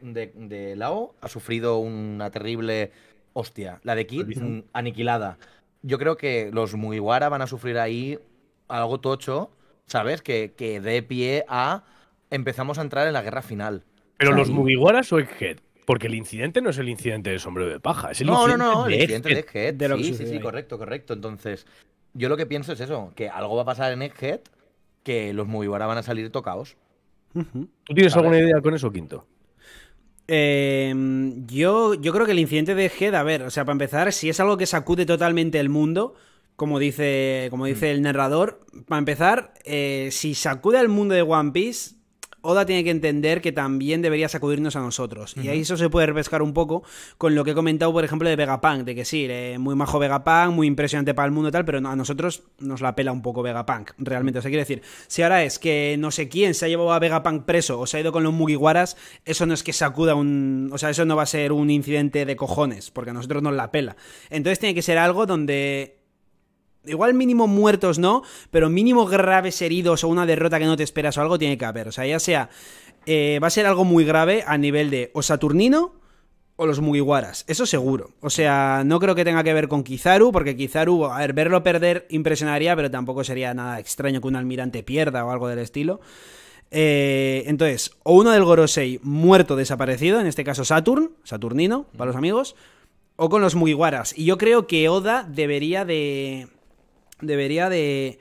Lao ha sufrido una terrible hostia. La de Kid, aniquilada. Yo creo que los Mugiwara van a sufrir ahí algo tocho, ¿sabes? Que dé pie a... Empezamos a entrar en la guerra final. ¿Pero o sea, los Mugiwara o Egghead? Porque el incidente no es el incidente de sombrero de paja. Es el no, el incidente de Egghead. Sí, correcto. Entonces, yo lo que pienso es eso. Que algo va a pasar en Egghead, que los Mugiwara van a salir tocados. ¿Tú tienes alguna idea con eso, Quinto? Yo creo que el incidente de Egghead, a ver, o sea, para empezar, si es algo que sacude totalmente el mundo, como dice el narrador, para empezar, si sacude el mundo de One Piece, Oda tiene que entender que también debería sacudirnos a nosotros. Y ahí eso se puede repescar un poco con lo que he comentado, por ejemplo, de Vegapunk. De que sí, muy majo Vegapunk, muy impresionante para el mundo y tal, pero a nosotros nos la pela un poco Vegapunk, realmente. O sea, quiere decir, si ahora es que no sé quién se ha llevado a Vegapunk preso o se ha ido con los Mugiwaras, eso no es que sacuda un... O sea, eso no va a ser un incidente de cojones, porque a nosotros nos la pela. Entonces tiene que ser algo donde... Igual mínimo muertos no, pero mínimo graves heridos o una derrota que no te esperas o algo tiene que haber. O sea, ya sea... va a ser algo muy grave a nivel de o Saturnino o los Mugiwaras. Eso seguro. O sea, no creo que tenga que ver con Kizaru, porque Kizaru, a ver, verlo perder impresionaría, pero tampoco sería nada extraño que un almirante pierda o algo del estilo. Entonces, o uno del Gorosei muerto, desaparecido, en este caso Saturnino, para los amigos, o con los Mugiwaras. Y yo creo que Oda debería de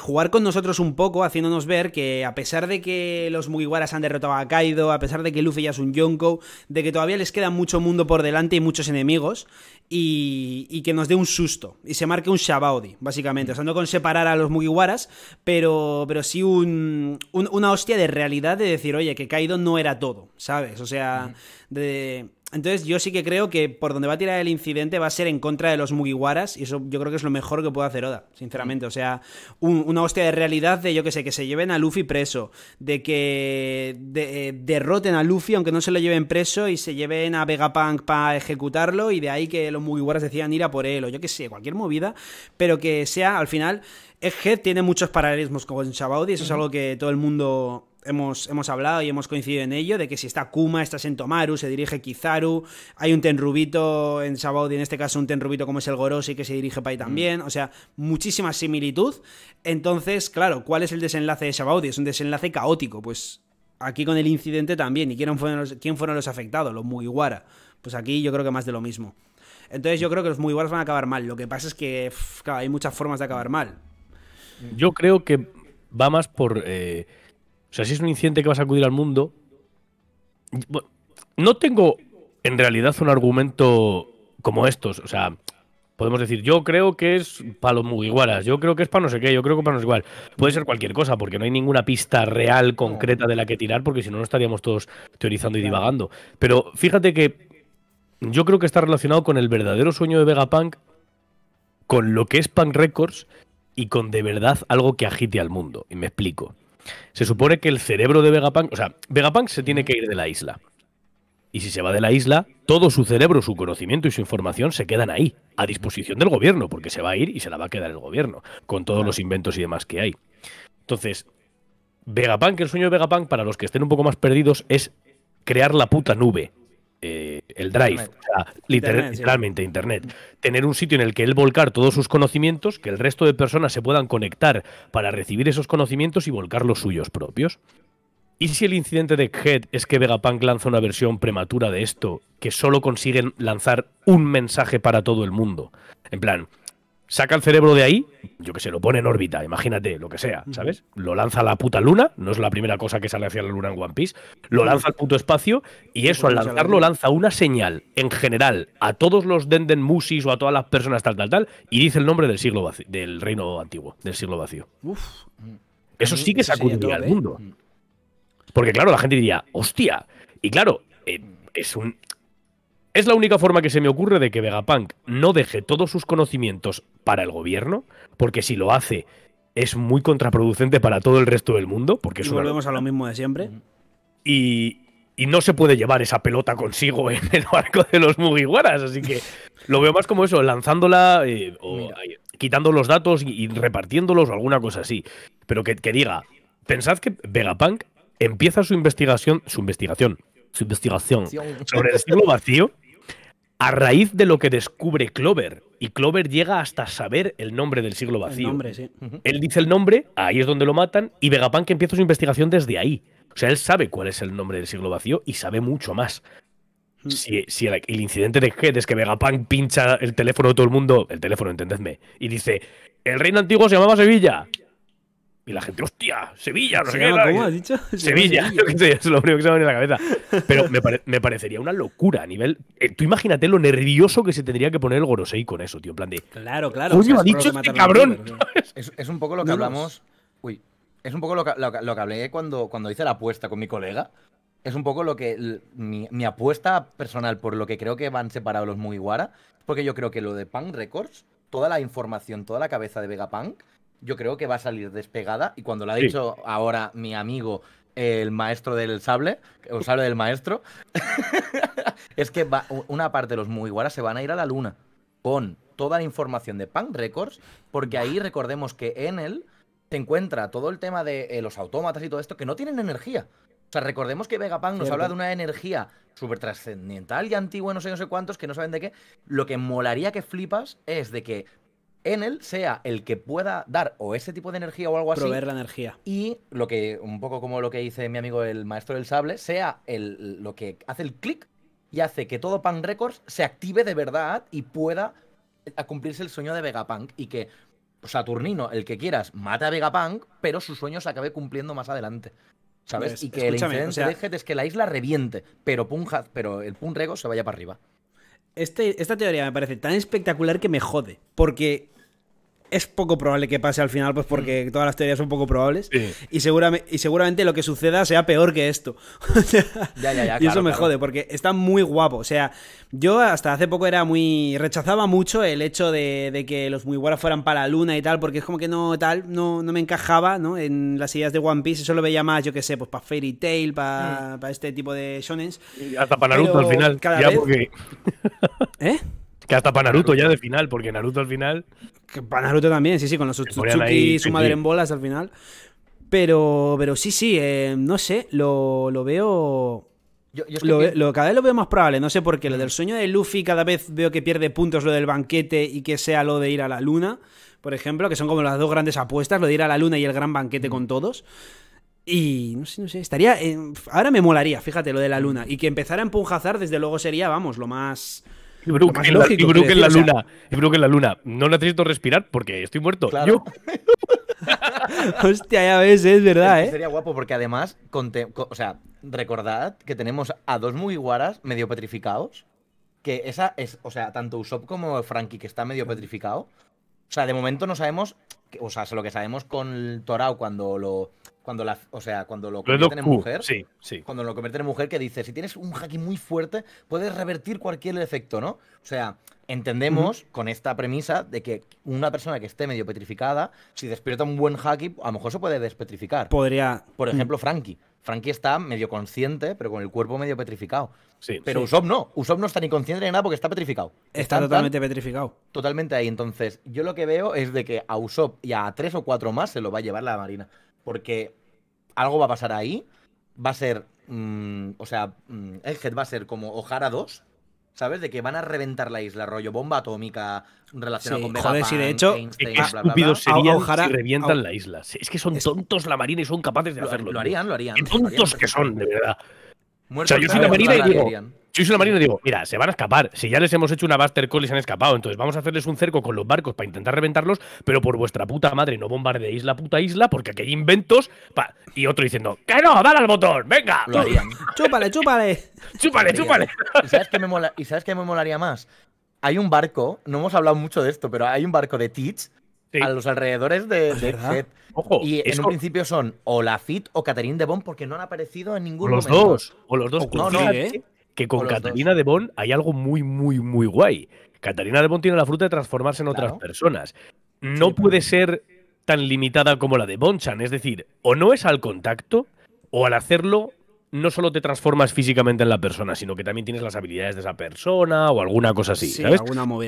jugar con nosotros un poco, haciéndonos ver que a pesar de que los Mugiwaras han derrotado a Kaido, a pesar de que Luffy ya es un Yonko, de que todavía les queda mucho mundo por delante y muchos enemigos, y que nos dé un susto, y se marque un Shabaudi, básicamente. O sea, no con separar a los Mugiwaras, pero sí una hostia de realidad de decir, oye, que Kaido no era todo, ¿sabes? O sea, Entonces yo sí que creo que por donde va a tirar el incidente va a ser en contra de los Mugiwaras, y eso yo creo que es lo mejor que puede hacer Oda, sinceramente. O sea, una hostia de realidad de, yo que sé, que se lleven a Luffy preso, de que derroten a Luffy aunque no se lo lleven preso y se lleven a Vegapunk para ejecutarlo, y de ahí que los Mugiwaras decían ir a por él, o yo que sé, cualquier movida, pero que sea, al final, Egghead tiene muchos paralelismos con Shabaudi, eso es algo que todo el mundo... Hemos hablado y hemos coincidido en ello, de que si está Kuma, estás en Tomaru, se dirige Kizaru, hay un tenrubito en Shabaudi, en este caso un tenrubito como es el Gorosei, que se dirige para ahí también, o sea, muchísima similitud. Entonces, claro, ¿cuál es el desenlace de Shabaudi? Es un desenlace caótico, pues aquí con el incidente también. ¿Y quién fueron los afectados? Los Mugiwara. Pues aquí yo creo que más de lo mismo. Entonces yo creo que los muy buenos van a acabar mal. Lo que pasa es que claro, hay muchas formas de acabar mal. Yo creo que va más por... o sea, si es un incidente que va a sacudir al mundo... Bueno, no tengo en realidad un argumento como estos. O sea, podemos decir, yo creo que es para los Mugiwaras, yo creo que es para no sé qué, yo creo que para no sé cuál. Puede ser cualquier cosa, porque no hay ninguna pista real, concreta de la que tirar, porque si no, no estaríamos todos teorizando y divagando. Pero fíjate que yo creo que está relacionado con el verdadero sueño de Vegapunk, con lo que es Punk Records y con de verdad algo que agite al mundo. Y me explico. Se supone que el cerebro de Vegapunk... O sea, Vegapunk se tiene que ir de la isla. Y si se va de la isla, todo su cerebro, su conocimiento y su información se quedan ahí, a disposición del gobierno, porque se va a ir y se la va a quedar el gobierno, con todos los inventos y demás que hay. Entonces, Vegapunk, el sueño de Vegapunk, para los que estén un poco más perdidos, es crear la puta nube, el drive, Internet. O sea, literalmente Internet. Tener un sitio en el que él volcar todos sus conocimientos, que el resto de personas se puedan conectar para recibir esos conocimientos y volcar los suyos propios. ¿Y si el incidente de Egghead es que Vegapunk lanza una versión prematura de esto, que solo consiguen lanzar un mensaje para todo el mundo? En plan, saca el cerebro de ahí, yo que sé, lo pone en órbita, imagínate, lo que sea, ¿sabes? Lo lanza a la puta luna, no es la primera cosa que sale hacia la luna en One Piece, lo lanza al puto espacio y eso, al lanzarlo, lanza una señal en general a todos los Denden Musis o a todas las personas tal, tal, tal, y dice el nombre del siglo vacío, del reino antiguo, del siglo vacío. Uf. Eso sí que sacudiría al mundo. Porque claro, la gente diría, hostia, y claro, es la única forma que se me ocurre de que Vegapunk no deje todos sus conocimientos para el gobierno, porque si lo hace es muy contraproducente para todo el resto del mundo. Porque y volvemos a lo mismo de siempre. Y no se puede llevar esa pelota consigo en el barco de los Mugiwaras, así que lo veo más como eso, lanzándola o quitando los datos y repartiéndolos o alguna cosa así. Pero que diga, pensad que Vegapunk empieza su investigación sobre el siglo vacío a raíz de lo que descubre Clover. Y Clover llega hasta saber el nombre del siglo vacío. El nombre, sí. Él dice el nombre, ahí es donde lo matan, y Vegapunk empieza su investigación desde ahí. O sea, él sabe cuál es el nombre del siglo vacío y sabe mucho más. Si el incidente de Egghead es que Vegapunk pincha el teléfono de todo el mundo, el teléfono, entendedme, y dice, el reino antiguo se llamaba Sevilla. Y la gente, hostia, Sevilla, no sé qué. ¿Cómo has dicho? Sevilla, yo qué sé, es lo primero que se me viene a la cabeza. Pero me parecería una locura a nivel. Tú imagínate lo nervioso que se tendría que poner el Gorosei con eso, tío. En plan de. Claro, claro. Oye, me ha dicho este cabrón. Es un poco lo que hablamos. Uy. Es un poco lo que hablé cuando hice la apuesta con mi colega. Es un poco lo que. Mi apuesta personal por lo que creo que van separados los Mugiwara. Porque yo creo que lo de Punk Records, toda la información, toda la cabeza de Vegapunk, yo creo que va a salir despegada. Y cuando lo ha dicho ahora mi amigo, el maestro del sable, o sable del maestro, es que una parte de los Mugiwara se van a ir a la luna con toda la información de Punk Records, porque ahí recordemos que en él se encuentra todo el tema de los autómatas y todo esto, que no tienen energía. O sea, recordemos que Vegapunk nos habla de una energía súper trascendental y antigua, no sé cuántos, que no saben de qué. Lo que molaría que flipas es de que Enel sea el que pueda dar o ese tipo de energía o algo así. Proveer la energía. Y lo que, un poco como lo que dice mi amigo el maestro del sable, sea lo que hace el clic y hace que todo Punk Records se active de verdad y pueda cumplirse el sueño de Vegapunk. Y que Saturnino, el que quieras, mate a Vegapunk, pero su sueño se acabe cumpliendo más adelante. ¿Sabes? Pues, y que el incidente de Egghead es que la isla reviente, pero el Punk Records se vaya para arriba. Esta teoría me parece tan espectacular que me jode, porque es poco probable que pase al final, pues porque todas las teorías son poco probables, y seguramente lo que suceda sea peor que esto. Y eso me jode, porque está muy guapo. O sea, yo hasta hace poco rechazaba mucho el hecho de que los Mugiwara fueran para la luna y tal, porque es como que no me encajaba, ¿no? En las ideas de One Piece. Eso lo veía más, yo qué sé, pues para Fairy Tail, para este tipo de shonens. Y hasta para Naruto al final. Porque... ¿Eh? Que hasta para Naruto ya de final, porque Naruto al final... Que para Naruto también, sí, con los Otsutsuki y su madre en bolas al final. Pero sí, no sé, lo veo... cada vez lo veo más probable, no sé por qué. Lo del sueño de Luffy cada vez veo que pierde puntos, lo del banquete y que sea lo de ir a la luna, por ejemplo, que son como las dos grandes apuestas, lo de ir a la luna y el gran banquete con todos. Y no sé, estaría... ahora me molaría, fíjate, lo de la luna. Y que empezara en Punk Hazard, desde luego sería, vamos, lo más... Y Brook en la, luna. Y Brook en la luna. No necesito respirar porque estoy muerto. Claro. Yo. Hostia, ya ves, es verdad, ¿eh? Sería guapo porque además, o sea, recordad que tenemos a dos Mugiwaras medio petrificados. Que esa es, o sea, tanto Usopp como Frankie, que está medio petrificado. O sea, de momento no sabemos, o sea, lo que sabemos con Torao cuando lo... cuando lo convierten en mujer, sí, sí. Cuando lo convierten en mujer, que dice, si tienes un haki muy fuerte, puedes revertir cualquier efecto, ¿no? O sea, entendemos con esta premisa de que una persona que esté medio petrificada, si despierta un buen haki, a lo mejor se puede despetrificar. Podría... Por ejemplo, Frankie. Frankie está medio consciente, pero con el cuerpo medio petrificado. Sí, pero sí. Usopp no. Usopp no está ni consciente ni nada porque está petrificado. Está totalmente petrificado. Totalmente ahí. Entonces, yo lo que veo es de que a Usopp y a 3 o 4 más se lo va a llevar la Marina. Porque algo va a pasar ahí. Va a ser... o sea, Egghead va a ser como Ohara 2, ¿sabes? De que van a reventar la isla, rollo bomba atómica relacionada con Vegapunk. Joder, si de hecho... Einstein, qué estúpidos serían Ohara, si revientan la isla. Es que son tontos la Marina y son capaces de hacerlo. Lo harían. Qué tontos que son, de verdad. Muerto, o sea, yo soy la Marina y digo... Yo soy la Marina y digo, mira, se van a escapar. Si ya les hemos hecho una Buster Call y se han escapado, entonces vamos a hacerles un cerco con los barcos para intentar reventarlos, pero por vuestra puta madre no bombardeéis la puta isla porque aquí hay inventos. Y otro diciendo, ¡que no! ¡Dale al botón! ¡Venga! Lo harían. ¡Chúpale, chúpale! ¡Chúpale, chúpale! ¿Y sabes qué me molaría más? Hay un barco, no hemos hablado mucho de esto, pero hay un barco de Teach a los alrededores de Egghead. Ojo, y en un principio son o Lafitte o Catherine de Bon porque no han aparecido en ningún momento. O los dos. Que con Catalina de Bon hay algo muy, muy, muy guay. Catalina de Bon tiene la fruta de transformarse en otras personas. No puede ser tan limitada como la de Bonchan. Es decir, o no es al contacto, o al hacerlo no solo te transformas físicamente en la persona, sino que también tienes las habilidades de esa persona o alguna cosa así, sí, ¿sabes?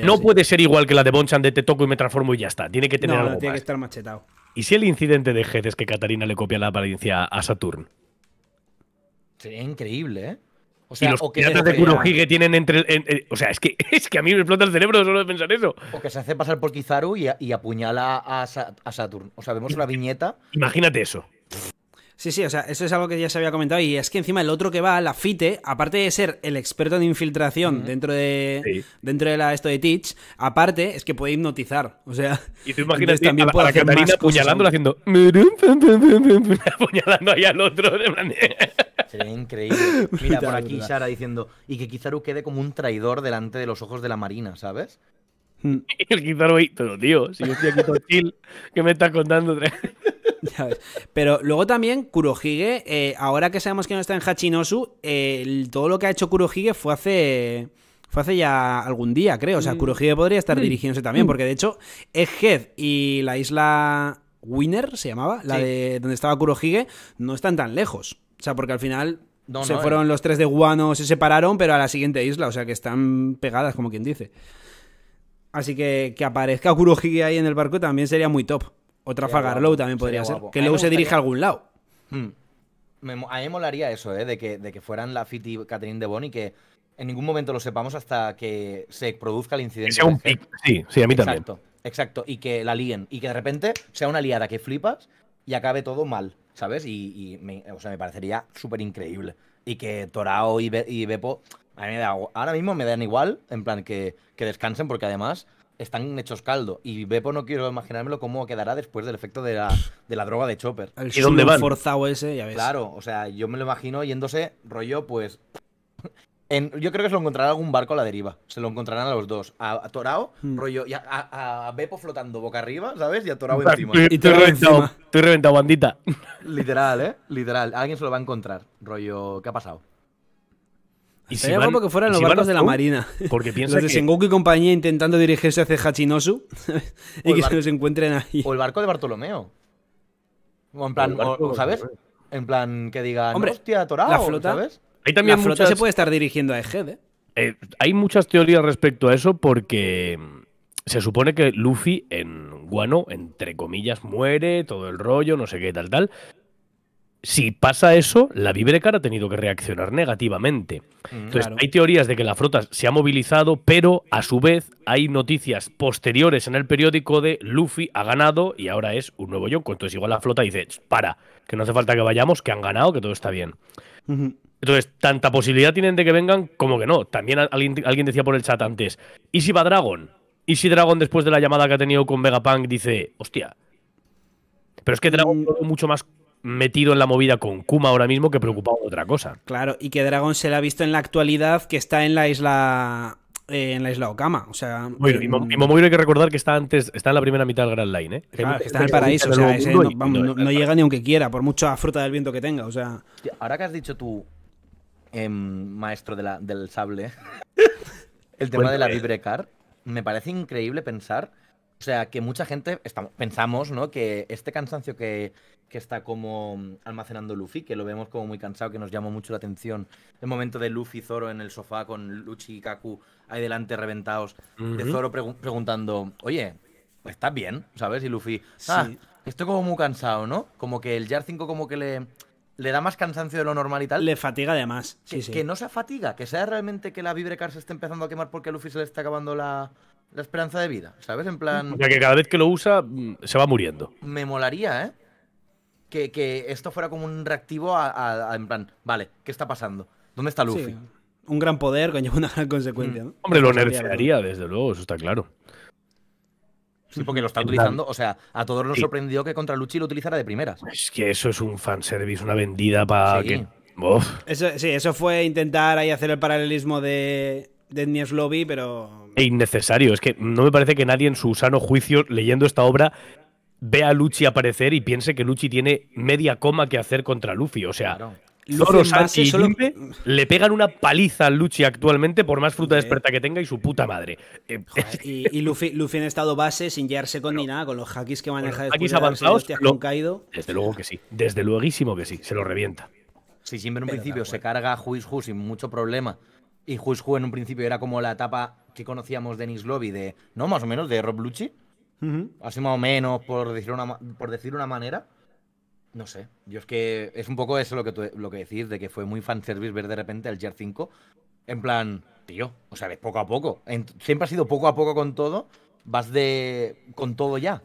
No puede ser igual que la de Bonchan de te toco y me transformo y ya está. Tiene que tener algo más. Tiene que estar machetado. ¿Y si el incidente de Egghead es que Catalina le copia la apariencia a Saturn? Sería increíble, ¿eh? O sea, y los piratas de Kurohige tienen entre... o sea, es que a mí me explota el cerebro solo de pensar eso. O que se hace pasar por Kizaru y apuñala a Saturn. O sea, vemos una viñeta. Imagínate eso. Sí, sí, o sea, eso es algo que ya se había comentado. Y es que encima el otro que va, Lafitte, aparte de ser el experto en infiltración dentro de esto de Teach, aparte es que puede hipnotizar. O sea, y tú imaginas también a la Catarina apuñalándola haciendo... apuñalando ahí al otro de manera... Sería increíble. Mira, por aquí Sara diciendo, y que Kizaru quede como un traidor delante de los ojos de la Marina, ¿sabes? El Kizaru ahí, pero tío, si yo estoy aquí todo chill, ¿qué me estás contando? Ya ves. Pero luego también Kurohige, ahora que sabemos que no está en Hachinosu, todo lo que ha hecho Kurohige fue hace ya algún día, creo. O sea, Kurohige podría estar dirigiéndose también, porque de hecho Egghead y la isla Winner, se llamaba, la de donde estaba Kurohige, no están tan lejos. O sea, porque al final fueron los 3 de Guano, se separaron, pero a la siguiente isla. O sea, que están pegadas, como quien dice. Así que aparezca Kurohige ahí en el barco también sería muy top. O Trafalgar Law también podría ser. Que luego se dirija a algún lado. A mí me molaría eso, ¿eh? De que fueran Lafitte y Catherine de Bon y que en ningún momento lo sepamos hasta que se produzca el incidente. Que sea un pic. Sí, a mí también. Exacto. Y que la líen. Y que de repente sea una liada que flipas y acabe todo mal. ¿Sabes? O sea, me parecería súper increíble. Y que Torao y Beppo, a mí ahora mismo me dan igual, en plan que descansen, porque además están hechos caldo. Y Beppo no quiero imaginármelo cómo quedará después del efecto de la droga de Chopper. ¿Y dónde van? Forzado ese, ya ves. Claro, o sea, yo me lo imagino yéndose rollo, pues... yo creo que se lo encontrará algún barco a la deriva. Se lo encontrarán a los dos. A Torao, rollo, y a Beppo flotando boca arriba, ¿sabes? Y a Torao encima. Y tú reventado, bandita. Literal, ¿eh? Literal. Alguien se lo va a encontrar. Rollo, ¿qué ha pasado? Y si van, porque fueran los barcos de la Marina. Porque piensa que Sengoku y compañía intentando dirigirse hacia Hachinosu y que se los encuentren ahí. O el barco de Bartolomeo. O en plan, ¿sabes? En plan, que digan, hostia, Torao, ¿sabes? La flota se puede estar dirigiendo a Egghead, ¿eh? Hay muchas teorías respecto a eso porque se supone que Luffy en Guano, entre comillas, muere, todo el rollo, no sé qué, tal. Si pasa eso, la Vibrecar ha tenido que reaccionar negativamente. Entonces, hay teorías de que la flota se ha movilizado, pero a su vez hay noticias posteriores en el periódico de Luffy ha ganado y ahora es un nuevo Yonko. Entonces, igual la flota dice, para, que no hace falta que vayamos, que han ganado, que todo está bien. Entonces, tanta posibilidad tienen de que vengan como que no. También alguien decía por el chat antes, ¿y si va Dragon? ¿Y si Dragon, después de la llamada que ha tenido con Vegapunk, dice, hostia? Pero es que Dragon es mucho más metido en la movida con Kuma ahora mismo que preocupado de otra cosa. Claro, y que Dragon se la ha visto en la actualidad que está en la isla... en la isla Okama, o sea... Bueno, y Momoiro hay que recordar que está antes, está en la primera mitad del Grand Line, ¿eh? Claro, que está en el paraíso, o sea, ese no llega ni aunque quiera, por mucha fruta del viento que tenga, o sea... Ahora que has dicho tú, maestro de del sable, el tema de la Vibrecar, me parece increíble pensar, o sea, que mucha gente, pensamos, ¿no?, que este cansancio que está como almacenando Luffy, que lo vemos como muy cansado, que nos llamó mucho la atención. El momento de Luffy y Zoro en el sofá con Lucci y Kaku ahí delante reventados, de Zoro preguntando, oye, ¿estás bien? ¿Sabes? Y Luffy, sí, estoy como muy cansado, ¿no? Como que el Gear 5 como que le da más cansancio de lo normal y tal. Le fatiga además. Sí, que no sea fatiga, que sea realmente que la Vibrecar se esté empezando a quemar porque a Luffy se le está acabando la esperanza de vida, ¿sabes? En plan... O sea, que cada vez que lo usa se va muriendo. Me molaría, ¿eh? Que esto fuera como un reactivo en plan, vale, ¿qué está pasando? ¿Dónde está Luffy? Sí, un gran poder conlleva una gran consecuencia, ¿no? Hombre, lo nerfearía, desde luego, eso está claro. Sí, porque lo está utilizando, o sea, a todos nos sorprendió que contra Lucci lo utilizara de primeras. Es que eso es un fanservice, una vendida para que... Eso fue intentar ahí hacer el paralelismo de Etnia's Lobby, pero... E innecesario, es que no me parece que nadie en su sano juicio, leyendo esta obra... ve a Lucci aparecer y piense que Lucci tiene media coma que hacer contra Luffy. O sea, claro. Zoro, Sanji y solo... le pegan una paliza a Lucci actualmente por más fruta experta que tenga y su puta madre. Joder, y Luffy en estado base sin guiarse con ni nada, con los hackis que maneja después hackis avanzados, de los caído. Desde luego que sí, desde lueguísimo que sí, se lo revienta. Sí, siempre en principio se carga a Juizhu sin mucho problema. Y Juizhu en un principio era como la etapa que conocíamos de Nice Lobby, ¿no? Más o menos, de Rob Lucci. Así más o menos, por decir una manera. No sé, yo es que es un poco eso lo que decís, de que fue muy fanservice ver de repente al Gear 5. En plan, tío, o sea, es poco a poco. Siempre ha sido poco a poco con todo. Vas con todo ya.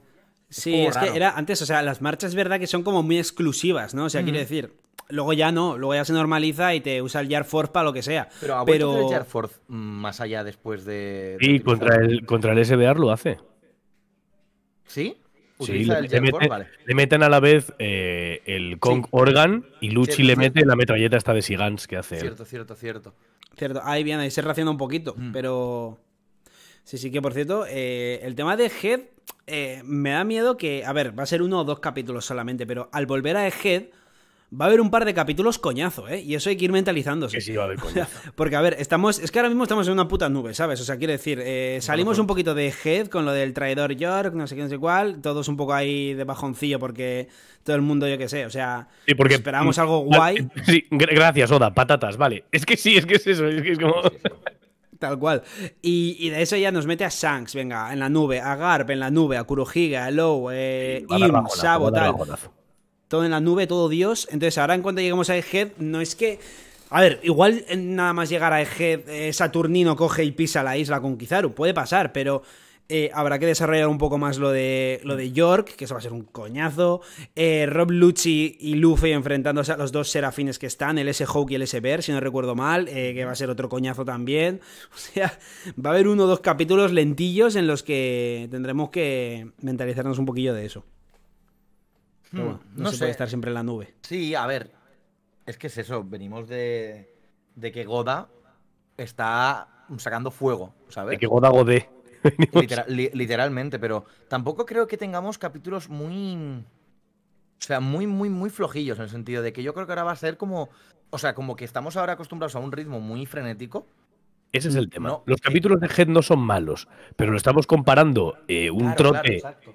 Sí, es que era antes, o sea, las marchas es verdad que son como muy exclusivas, ¿no? O sea, quiero decir, luego ya no, luego ya se normaliza y te usa el Gear 4 para lo que sea. Pero ha vuelto el Gear 4 más allá después de... Sí, contra el SBR lo hace. ¿Sí? Sí, le meten a la vez el Kong Organ y Lucci le mete la metralleta esta de Sigans que hace. Cierto. Ahí bien, ahí se raciona un poquito, pero... Sí, que por cierto, el tema de Egghead me da miedo que... A ver, va a ser 1 o 2 capítulos solamente, pero al volver a Egghead va a haber un par de capítulos coñazo, ¿eh? Y eso hay que ir mentalizándose. Que sí va a haber coñazo. Porque, a ver, es que ahora mismo estamos en una puta nube, ¿sabes? O sea, quiero decir, salimos un poquito de Egghead con lo del traidor York, no sé qué, no sé cuál. Todos un poco ahí de bajoncillo porque todo el mundo, yo qué sé, o sea, sí, porque esperamos algo guay. Sí, gracias, Oda, patatas, vale. Es que sí, es que es eso, es que es como... Tal cual. Y de eso ya nos mete a Shanks, venga, en la nube, a Garp en la nube, a Kurohige, a Law, Im, Sabo, tal... Todo en la nube, todo Dios. Entonces ahora en cuanto lleguemos a Egghead, no es que... A ver, igual nada más llegar a Egghead, Saturnino coge y pisa la isla con Kizaru. Puede pasar, pero habrá que desarrollar un poco más lo de York, que eso va a ser un coñazo. Rob Lucci y Luffy enfrentándose a los dos serafines que están, el S-Hawk y el S-Bear, si no recuerdo mal, que va a ser otro coñazo también. O sea, va a haber 1 o 2 capítulos lentillos en los que tendremos que mentalizarnos un poquillo de eso. Bueno, no se puede estar siempre en la nube. Sí, a ver, es que es eso, venimos de que Goda está sacando fuego, ¿sabes? De que Goda godé. Literalmente, pero tampoco creo que tengamos capítulos muy... O sea, muy flojillos, en el sentido de que yo creo que ahora va a ser como... O sea, como que estamos ahora acostumbrados a un ritmo muy frenético. Ese es el tema. No, los capítulos de Egghead no son malos, pero lo estamos comparando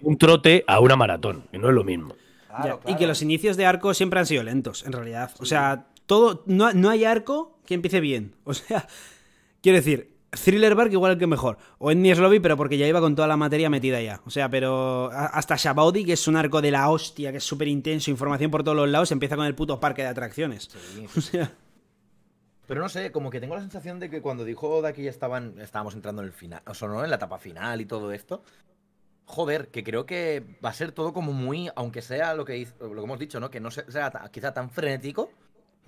un trote a una maratón, que no es lo mismo. Claro, claro. Y que los inicios de arco siempre han sido lentos, en realidad. O sea, todo no hay arco que empiece bien. O sea, quiero decir, Thriller Bark igual que mejor. O Etnia's Lobby, pero porque ya iba con toda la materia metida ya. O sea, pero hasta Shabaudi, que es un arco de la hostia, que es súper intenso, información por todos los lados, empieza con el puto parque de atracciones. Sí. O sea... Pero no sé, como que tengo la sensación de que cuando dijo Oda que ya estábamos entrando en el final, o sea, ¿no? En la etapa final y todo esto... Joder, que creo que va a ser todo como muy, aunque sea lo que hemos dicho, ¿no? Que no sea quizá tan frenético,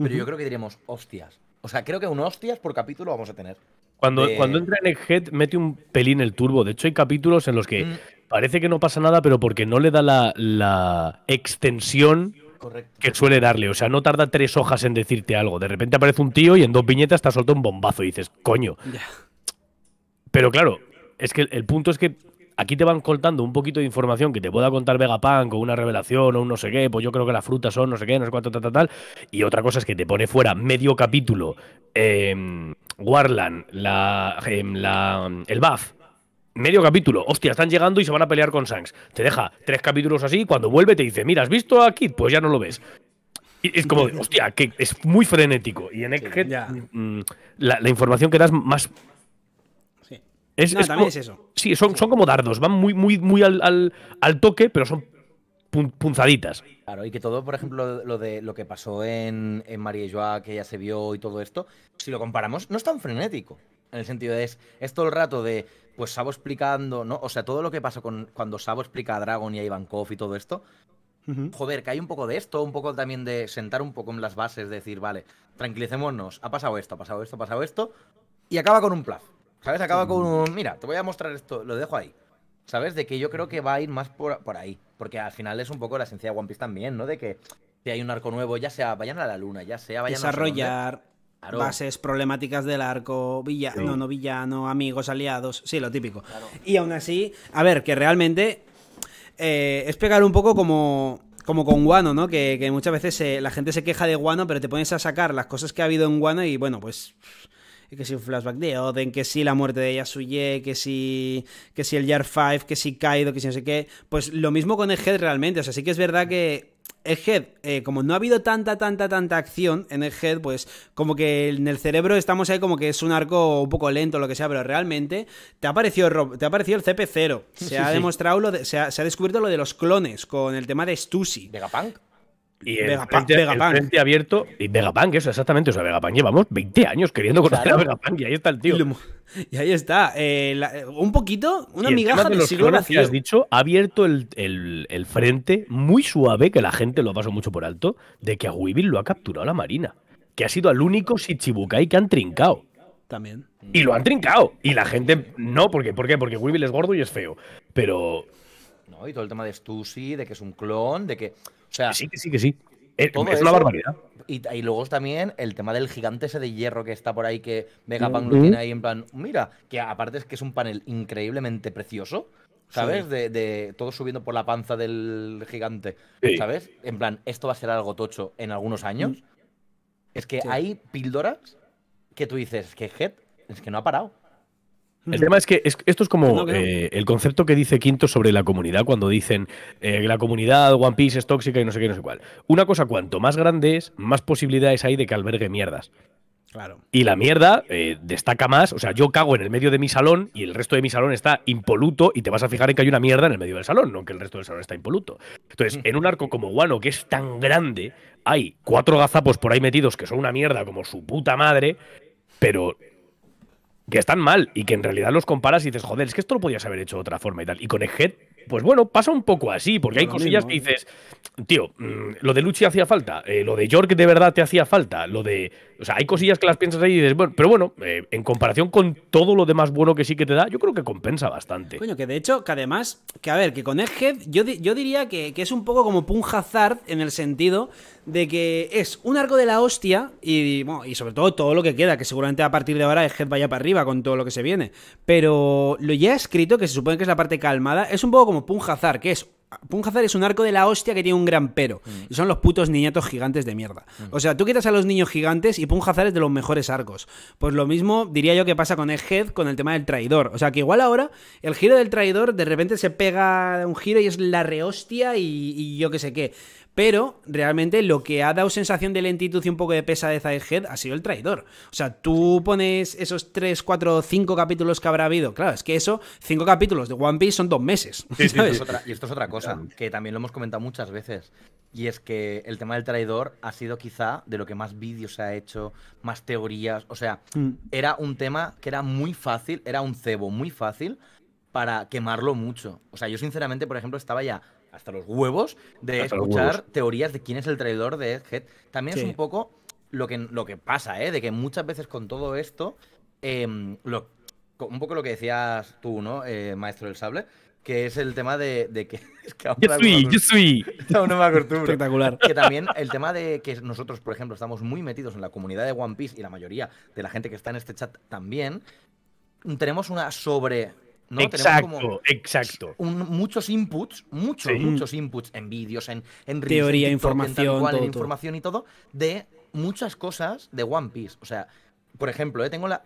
Pero yo creo que diremos hostias. O sea, creo que un hostias por capítulo vamos a tener. Cuando entra en Egghead, mete un pelín el turbo. De hecho, hay capítulos en los que parece que no pasa nada, pero porque no le da la extensión que suele darle. O sea, no tarda 3 hojas en decirte algo. De repente aparece un tío y en 2 viñetas te suelta un bombazo y dices, coño. Yeah. Pero claro, es que el punto es que aquí te van contando un poquito de información que te pueda contar Vegapunk o una revelación o un no sé qué, pues yo creo que las frutas son no sé qué, no sé cuánto, tal. Y otra cosa es que te pone fuera medio capítulo Warland, el buff, medio capítulo. Hostia, están llegando y se van a pelear con Shanks. Te deja 3 capítulos así y cuando vuelve te dice, mira, ¿has visto a Kid? Pues ya no lo ves. Y es como, hostia, que es muy frenético. Y en Egghead la información que das más… no, también es eso. Sí, son como dardos, van muy al toque, pero son punzaditas. Claro, y que todo, por ejemplo, lo que pasó en María y Joa, que ya se vio y todo esto, si lo comparamos, no es tan frenético. En el sentido de, es todo el rato de, pues Sabo explicando, ¿no? O sea, todo lo que pasó cuando Sabo explica a Dragon y a Ivankov y todo esto, joder, que hay un poco de esto, un poco también de sentar un poco en las bases, de decir, vale, tranquilicémonos, ha pasado esto, ha pasado esto, ha pasado esto, y acaba con un plaf. ¿Sabes? Acaba con un… Mira, te voy a mostrar esto, lo dejo ahí. ¿Sabes? De que yo creo que va a ir más por ahí. Porque al final es un poco la esencia de One Piece también, ¿no? De que si hay un arco nuevo, ya sea vayan a la luna, ya sea vayan desarrollar, a… Desarrollar bases, problemáticas del arco, villano, no villano, amigos, aliados… Sí, lo típico. Claro. Y aún así, a ver, que realmente es pegar un poco como con Wano, ¿no? Que muchas veces la gente se queja de Wano, pero te pones a sacar las cosas que ha habido en Wano y bueno, pues… Que si un flashback de Oden, que si la muerte de Yasuye, que si el Gear 5, que si Kaido, que si no sé qué. Pues lo mismo con Egghead realmente. O sea, sí que es verdad que Egghead, como no ha habido tanta acción en Egghead, pues como que en el cerebro estamos ahí como que es un arco un poco lento, lo que sea, pero realmente te ha parecido el CP0. Se ha demostrado, se ha descubierto lo de los clones con el tema de Stussy. ¿Vegapunk? Y el frente abierto y Vegapunk, eso exactamente, o sea, Vegapunk llevamos 20 años queriendo conocer a Vegapunk y ahí está el tío. Y ahí está, un poquito, una migaja del siglo vacío. Has dicho, ha abierto el frente muy suave, que la gente lo pasó mucho por alto, de que a Weevil lo ha capturado la Marina, que ha sido al único Shichibukai que han trincado. También. Y lo han trincado, y la gente no, ¿por qué? Porque Weevil es gordo y es feo, pero… No, y todo el tema de Stussy, de que es un clon, de que… O sea, que sí. Es una barbaridad. Y luego también el tema del gigante ese de hierro que está por ahí, que Vegapunk lo tiene ahí en plan… Mira, que aparte es que es un panel increíblemente precioso, ¿sabes? Sí. De todo subiendo por la panza del gigante, ¿sabes? En plan, esto va a ser algo tocho en algunos años. Es que hay píldoras que tú dices que Egghead es que no ha parado. El tema es que esto es como el concepto que dice Quinto sobre la comunidad, cuando dicen que la comunidad One Piece es tóxica y no sé qué, no sé cuál. Una cosa, cuanto más grande es, más posibilidades hay de que albergue mierdas. Claro. Y la mierda destaca más. O sea, yo cago en el medio de mi salón y el resto de mi salón está impoluto y te vas a fijar en que hay una mierda en el medio del salón, no que el resto del salón está impoluto. Entonces, en un arco como Wano, que es tan grande, hay 4 gazapos por ahí metidos que son una mierda como su puta madre, pero… que están mal y que en realidad los comparas y dices, joder, es que esto lo podías haber hecho de otra forma y tal. Y con Egghead, pues bueno, pasa un poco así, porque hay cosillas que dices, tío, lo de Lucci hacía falta, lo de York de verdad te hacía falta, lo de… O sea, hay cosillas que las piensas ahí y dices, bueno, pero bueno, en comparación con todo lo demás bueno que sí que te da, yo creo que compensa bastante. Coño, que de hecho, que además, que a ver, que con Egghead yo diría que es un poco como Punk Hazard en el sentido de que es un arco de la hostia y, bueno, y sobre todo todo lo que queda, que seguramente a partir de ahora Egghead vaya para arriba con todo lo que se viene. Pero lo ya escrito, que se supone que es la parte calmada, es un poco como Punk Hazard, que es… Punk Hazard es un arco de la hostia que tiene un gran pero. Y son los putos niñatos gigantes de mierda. O sea, tú quitas a los niños gigantes y Punk Hazard es de los mejores arcos. Pues lo mismo diría yo que pasa con Egghead con el tema del traidor. O sea, que igual ahora el giro del traidor de repente se pega un giro y es la rehostia y yo qué sé qué. Pero realmente lo que ha dado sensación de lentitud y un poco de pesadeza a Egghead ha sido el traidor. O sea, tú pones esos 3, 4, 5 capítulos que habrá habido. Claro, es que eso, 5 capítulos de One Piece son 2 meses. Sí, ¿sabes? Y esto es otra cosa, que también lo hemos comentado muchas veces. Y es que el tema del traidor ha sido quizá de lo que más vídeos se ha hecho, más teorías. O sea, era un tema que era muy fácil, era un cebo muy fácil para quemarlo mucho. O sea, yo sinceramente, por ejemplo, estaba ya hasta los huevos de escuchar teorías de quién es el traidor de Egghead. También es un poco lo que pasa, ¿eh? De que muchas veces con todo esto, un poco lo que decías tú, ¿no, Maestro del Sable? Que es el tema de que… Es que yo soy. Aún no me acostumbro. Espectacular. Que también el tema de que nosotros, por ejemplo, estamos muy metidos en la comunidad de One Piece y la mayoría de la gente que está en este chat también, tenemos una sobre… ¿no? Exacto, como exacto. Muchos inputs en vídeos, en teoría, en TikTok, información, en, cual, todo, en información y todo, de muchas cosas de One Piece. O sea, por ejemplo, tengo la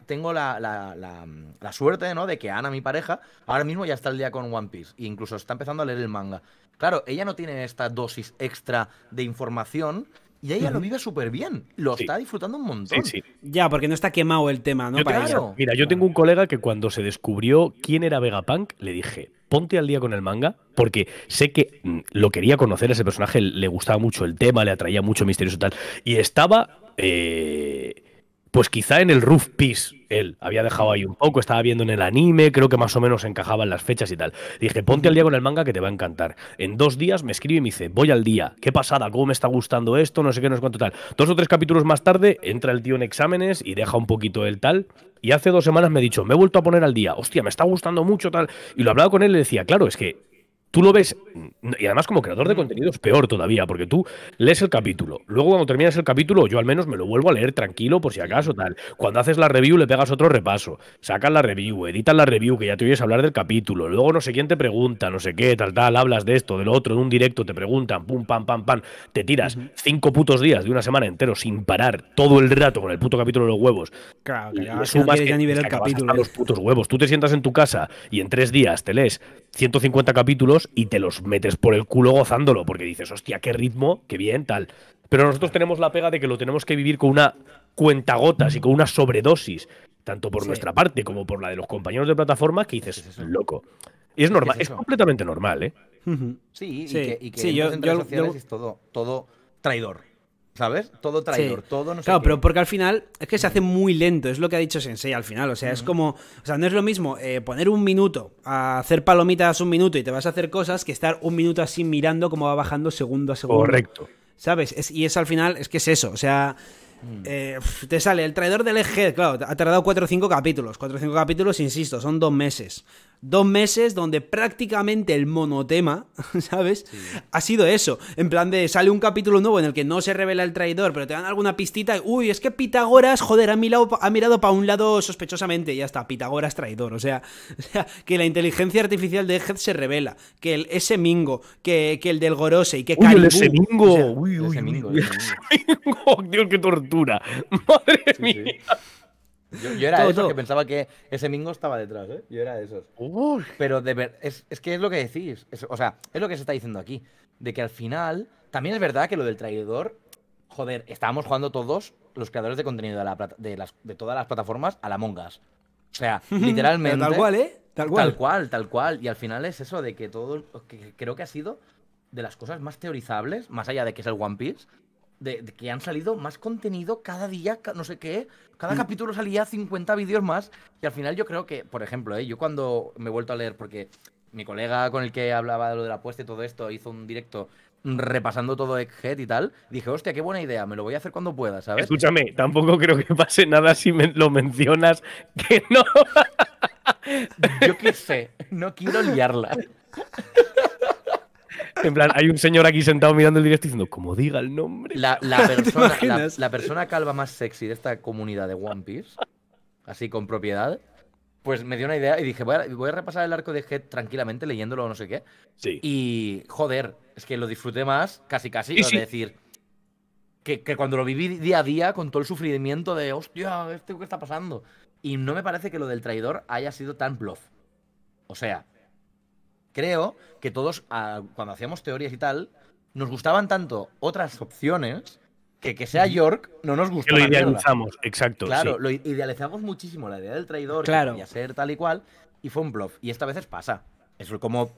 suerte, ¿no?, de que Ana, mi pareja, ahora mismo ya está al día con One Piece e incluso está empezando a leer el manga. Claro, ella no tiene esta dosis extra de información y ella lo vive súper bien, lo está disfrutando un montón. Sí, sí. Ya, porque no está quemado el tema, ¿no? Claro. Mira, yo tengo un colega que cuando se descubrió quién era Vegapunk, le dije, ponte al día con el manga, porque sé que lo quería conocer a ese personaje, le gustaba mucho el tema, le atraía mucho misterioso y tal. Y estaba… pues quizá en el Rough Piece, él había dejado ahí un poco, estaba viendo en el anime, creo que más o menos encajaban las fechas y tal. Dije, ponte al día con el manga que te va a encantar. En 2 días me escribe y me dice, voy al día, qué pasada, cómo me está gustando esto, no sé qué, no sé cuánto tal. 2 o 3 capítulos más tarde, entra el tío en exámenes y deja un poquito el tal. Y hace 2 semanas me ha dicho, me he vuelto a poner al día, hostia, me está gustando mucho tal. Y lo hablaba con él y le decía, claro, es que… Tú lo ves, y además como creador de contenidos peor todavía, porque tú lees el capítulo, luego cuando terminas el capítulo, yo al menos me lo vuelvo a leer tranquilo por si acaso, tal. Cuando haces la review le pegas otro repaso, sacas la review, editas la review, que ya te oyes hablar del capítulo, luego no sé quién te pregunta, no sé qué, tal, tal, hablas de esto, de lo otro, en un directo te preguntan, pum, pam, pam, pam, te tiras 5 putos días de una semana entero sin parar, todo el rato con el puto capítulo de los huevos. Claro, que ya sumas que, ya nivel el capítulo, los putos huevos. Tú te sientas en tu casa y en 3 días te lees 150 capítulos y te los metes por el culo gozándolo, porque dices, hostia, qué ritmo, qué bien, tal. Pero nosotros tenemos la pega de que lo tenemos que vivir con una cuentagotas y con una sobredosis, tanto por nuestra parte como por la de los compañeros de plataforma, que dices, loco. Y es normal, es completamente normal, ¿eh? Sí, y que yo, en redes sociales es todo traidor, ¿sabes? Todo traidor, todo no sé. Claro, pero porque al final es que se hace muy lento, es lo que ha dicho Sensei al final, o sea, es como… O sea, no es lo mismo poner 1 minuto, a hacer palomitas 1 minuto y te vas a hacer cosas, que estar 1 minuto así mirando cómo va bajando segundo a segundo. Correcto. ¿Sabes? Y es al final, es que es eso, o sea… te sale el traidor del Egghead, claro, ha tardado 4 o 5 capítulos. 4 o 5 capítulos, insisto, son 2 meses. 2 meses donde prácticamente el monotema, ¿sabes? Sí. Ha sido eso. En plan de, sale un capítulo nuevo en el que no se revela el traidor, pero te dan alguna pistita. Uy, es que Pitágoras, joder, ha mirado para un lado sospechosamente. Ya está, Pitágoras traidor. O sea, que la inteligencia artificial de Egghead se revela. Que el ese mingo, que el del Gorosei, que Caribú. O sea, uy, Dios, qué tortura. Madre mía. Yo era de esos que pensaba que ese mingo estaba detrás, ¿eh? Yo era de esos. Uf. Pero de ver, es que es lo que decís. O sea, es lo que se está diciendo aquí. De que al final, también es verdad que lo del traidor, joder, estábamos jugando todos los creadores de contenido de todas las plataformas a la Among Us. O sea, literalmente. Tal cual, ¿eh? Tal cual. Y al final es eso de que todo, que creo que ha sido de las cosas más teorizables, más allá de que es el One Piece. De que han salido más contenido cada día, no sé qué. Cada capítulo salía 50 vídeos más. Y al final yo creo que, por ejemplo, yo cuando me he vuelto a leer, porque mi colega con el que hablaba de lo de la apuesta y todo esto hizo un directo repasando todo Egghead y tal, dije, hostia, qué buena idea, me lo voy a hacer cuando pueda, ¿sabes? Escúchame, tampoco creo que pase nada si lo mencionas, que no. Yo qué sé, no quiero liarla. En plan, hay un señor aquí sentado mirando el directo diciendo, como diga el nombre. La persona calva más sexy de esta comunidad de One Piece, así con propiedad, pues me dio una idea y dije, voy a repasar el arco de Egghead tranquilamente, leyéndolo o no sé qué. Sí. Y, joder, es que lo disfruté más, casi, es decir, que cuando lo viví día a día con todo el sufrimiento de, hostia, ¿esto qué está pasando? Y no me parece que lo del traidor haya sido tan bluff. O sea… Creo que todos, cuando hacíamos teorías y tal, nos gustaban tanto otras opciones que sea York no nos gustaba. Que lo idealizamos, exacto. Claro, sí. Lo idealizamos muchísimo, la idea del traidor, claro, que podía ser tal y cual, y fue un bluff. Y esta vez pasa. Es como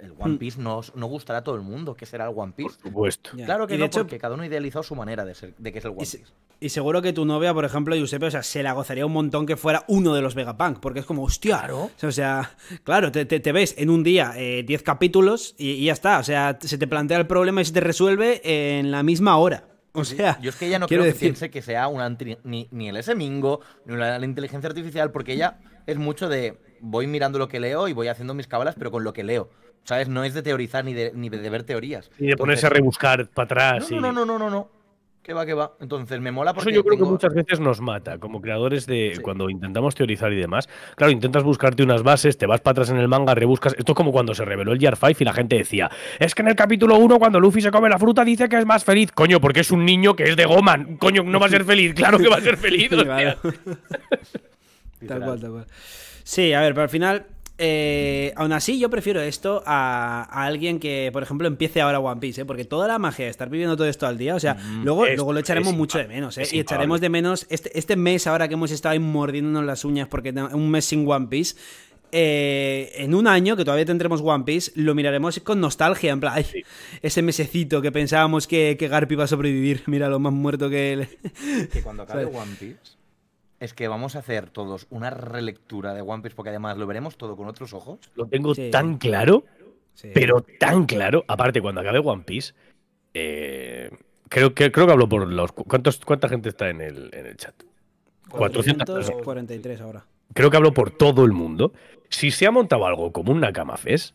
el One Piece no gustará a todo el mundo, que será el One Piece. Por supuesto. Yeah. Claro que no, hecho, porque cada uno idealizó su manera de ser, de que es el One Piece. Y seguro que tu novia, por ejemplo, Giuseppe, o sea, se la gozaría un montón que fuera uno de los Vegapunk, porque es como, hostia, ¿no? O sea, claro, te ves en un día 10 capítulos y ya está, o sea, se te plantea el problema y se te resuelve en la misma hora. O sea, yo es que ella no creo que piense que sea una ni el ese mingo, ni la inteligencia artificial, porque ella es mucho de voy mirando lo que leo y voy haciendo mis cábalas, pero con lo que leo. ¿Sabes? No es de teorizar ni de ver teorías. Ni de ponerse a rebuscar para atrás. No, no. Que va, que va. Entonces me mola porque… Eso yo creo que muchas veces nos mata como creadores de… Sí. Cuando intentamos teorizar y demás. Claro, intentas buscarte unas bases, te vas para atrás en el manga, rebuscas… Esto es como cuando se reveló el Gear 5 y la gente decía es que en el capítulo 1 cuando Luffy se come la fruta dice que es más feliz. Coño, porque es un niño que es de goma. Coño, no va a ser feliz. Claro que va a ser feliz. Sí, vale. Tal cual, tal cual. Sí, a ver, pero al final… aún así yo prefiero esto a alguien que, por ejemplo, empiece ahora One Piece, porque toda la magia de estar viviendo todo esto al día, o sea, luego lo echaremos mucho de menos, y echaremos de menos este mes ahora que hemos estado ahí mordiéndonos las uñas porque un mes sin One Piece. En un año, que todavía tendremos One Piece, lo miraremos con nostalgia, en plan, ay, sí, ese mesecito que pensábamos que Garp iba a sobrevivir, mira lo más muerto que él. Que cuando acabe One Piece… Es que vamos a hacer todos una relectura de One Piece, porque además lo veremos todo con otros ojos. Lo tengo tan claro, pero tan claro. Aparte, cuando acabe One Piece, creo que hablo por los… ¿Cuánta gente está en el chat? 443 ahora. Creo que hablo por todo el mundo. Si se ha montado algo como un Nakama Fest,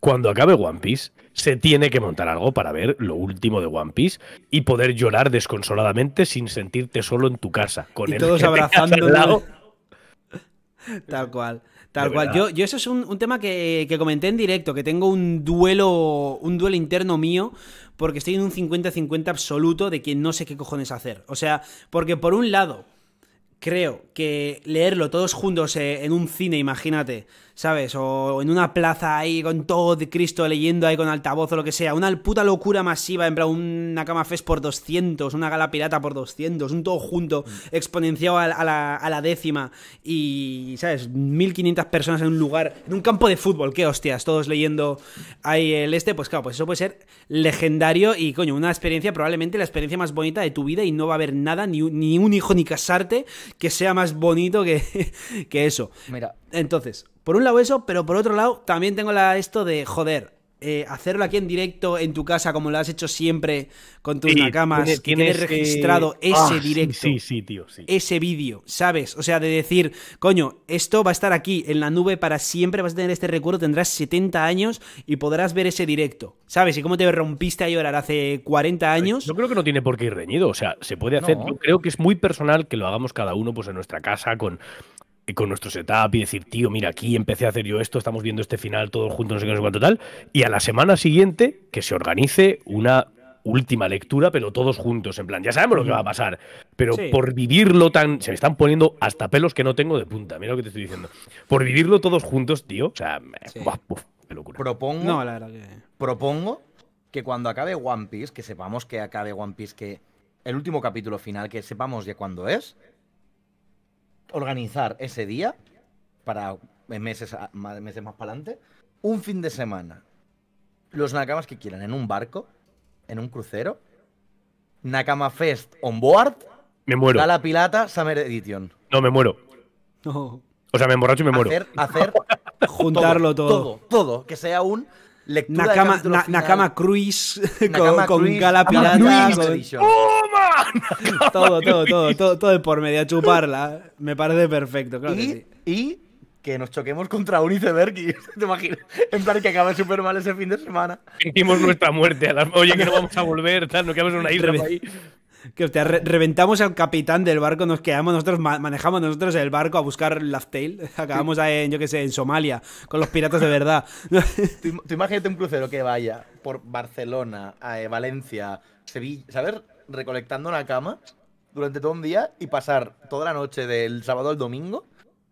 cuando acabe One Piece, se tiene que montar algo para ver lo último de One Piece y poder llorar desconsoladamente sin sentirte solo en tu casa. Con y todos abrazándonos. Tal cual. Tal cual. Yo eso es un tema que comenté en directo, que tengo un duelo interno mío, porque estoy en un 50-50 absoluto de que no sé qué cojones hacer. O sea, porque por un lado… Creo que leerlo todos juntos en un cine, imagínate, ¿sabes? O en una plaza ahí con todo de Cristo leyendo ahí con altavoz o lo que sea. Una puta locura masiva, en plan un Nakama Fest por 200, una gala pirata por 200, un todo junto exponenciado a la décima y, ¿sabes? 1500 personas en un lugar, en un campo de fútbol, qué hostias, todos leyendo ahí el este. Pues claro, pues eso puede ser legendario y, coño, una experiencia, probablemente la experiencia más bonita de tu vida y no va a haber nada, ni un hijo ni casarte, que sea más bonito que eso. Mira. Entonces, por un lado eso, pero por otro lado también tengo esto de, joder, hacerlo aquí en directo, en tu casa, como lo has hecho siempre con tus nakamas, que tienes registrado ese directo. Sí, tío, sí. Ese vídeo, ¿sabes? O sea, de decir, coño, esto va a estar aquí en la nube para siempre, vas a tener este recuerdo, tendrás 70 años y podrás ver ese directo, ¿sabes? Y cómo te rompiste a llorar hace 40 años. Yo creo que no tiene por qué ir reñido, o sea, se puede hacer. No. Yo creo que es muy personal que lo hagamos cada uno pues en nuestra casa con nuestro setup y decir, tío, mira, aquí empecé a hacer yo esto, estamos viendo este final todos juntos, no sé qué, no sé cuánto tal, y a la semana siguiente que se organice una última lectura, pero todos juntos, en plan, ya sabemos lo que va a pasar, pero por vivirlo se me están poniendo hasta pelos que no tengo de punta, mira lo que te estoy diciendo, por vivirlo todos juntos, tío, o sea, qué locura. Propongo que cuando acabe One Piece, que sepamos que acabe One Piece, que el último capítulo final, que sepamos ya cuándo es, organizar ese día para meses más para adelante, un fin de semana, los nakamas que quieran, en un barco, en un crucero, Nakama Fest on board, me muero. Gala Pirata Summer Edition. No, me muero. No. O sea, me emborracho y me muero. Hacer juntarlo todo. Todo, que sea un lectura Nakama Cruise con Gala Pirata. Todo el por medio, a chuparla. Me parece perfecto, claro que sí. Y que nos choquemos contra un iceberg, te imagino. En plan, que acabe súper mal ese fin de semana. Hicimos nuestra muerte. Oye, que no vamos a volver, tal, no quedamos en una isla ahí. Que hostia, reventamos al capitán del barco, nos quedamos nosotros, manejamos nosotros el barco a buscar Laftail, acabamos ahí, yo qué sé, en Somalia, con los piratas de verdad. Tú imagínate un crucero que vaya por Barcelona, Valencia, Sevilla, ¿sabes? Recolectando nakamas durante todo un día y pasar toda la noche del sábado al domingo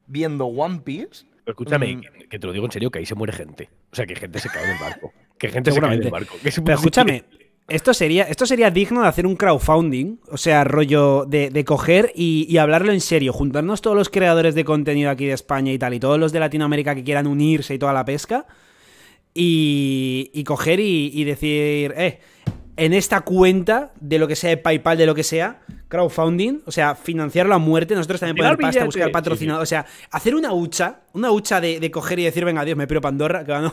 viendo One Piece. Pero escúchame, que te lo digo en serio, que ahí se muere gente. O sea, que gente se cae del barco. Que gente se cae del barco. Pero escúchame, esto sería digno de hacer un crowdfunding, o sea, rollo de coger y hablarlo en serio, juntarnos todos los creadores de contenido aquí de España y tal, y todos los de Latinoamérica que quieran unirse y toda la pesca, y coger y decir, en esta cuenta, de lo que sea, de PayPal, de lo que sea, crowdfunding, o sea, financiarlo a muerte, nosotros también poner pasta, buscar patrocinador, o sea, hacer una hucha de coger y decir, venga, adiós, me piro Pandorra, que va, no.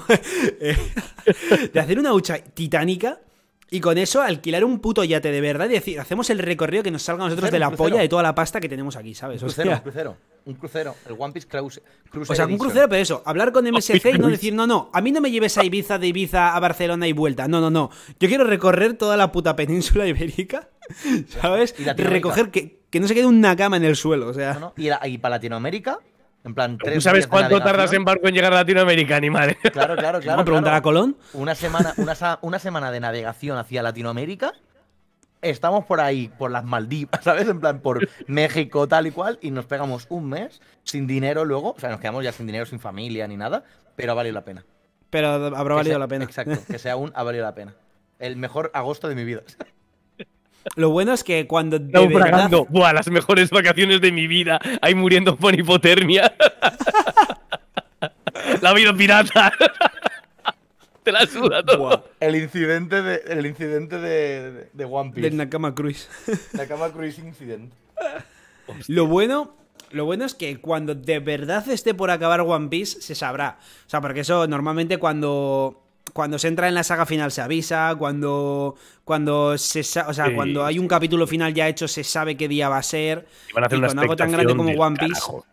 De hacer una hucha titánica Y con eso alquilar un puto yate de verdad y decir, hacemos el recorrido que nos salga a nosotros de la polla de toda la pasta que tenemos aquí, ¿sabes? Un crucero, el One Piece Cruise. O sea, un crucero, pero eso, hablar con MSC y no decir, no, no, a mí no me lleves a Ibiza, de Ibiza a Barcelona y vuelta. No, no, no. Yo quiero recorrer toda la puta península ibérica, ¿sabes? Y recoger que no se quede una cama en el suelo, o sea. No, no. Y para Latinoamérica, en plan, ¿tú sabes cuánto tardas en barco en llegar a Latinoamérica, animal? Claro, claro, claro. ¿Vamos a preguntar a Colón? Una semana de navegación hacia Latinoamérica. Estamos por ahí, por las Maldivas, ¿sabes? En plan, por México, tal y cual, y nos pegamos un mes sin dinero luego. O sea, nos quedamos ya sin dinero, sin familia, ni nada, pero ha valido la pena. Pero habrá valido la pena. Exacto, que sea ha valido la pena. El mejor agosto de mi vida. Lo bueno es que cuando... ¡Buah, las mejores vacaciones de mi vida! Ahí muriendo por hipotermia. La vida pirata. Te la suda todo. Buah. El incidente de One Piece. Del Nakama Cruise. Nakama Cruise incident. Lo bueno es que cuando de verdad esté por acabar One Piece, se sabrá. O sea, porque eso normalmente cuando se entra en la saga final se avisa, cuando hay un capítulo final ya hecho se sabe qué día va a ser. Van a hacer una expectación algo tan grande como One Piece. Carajo.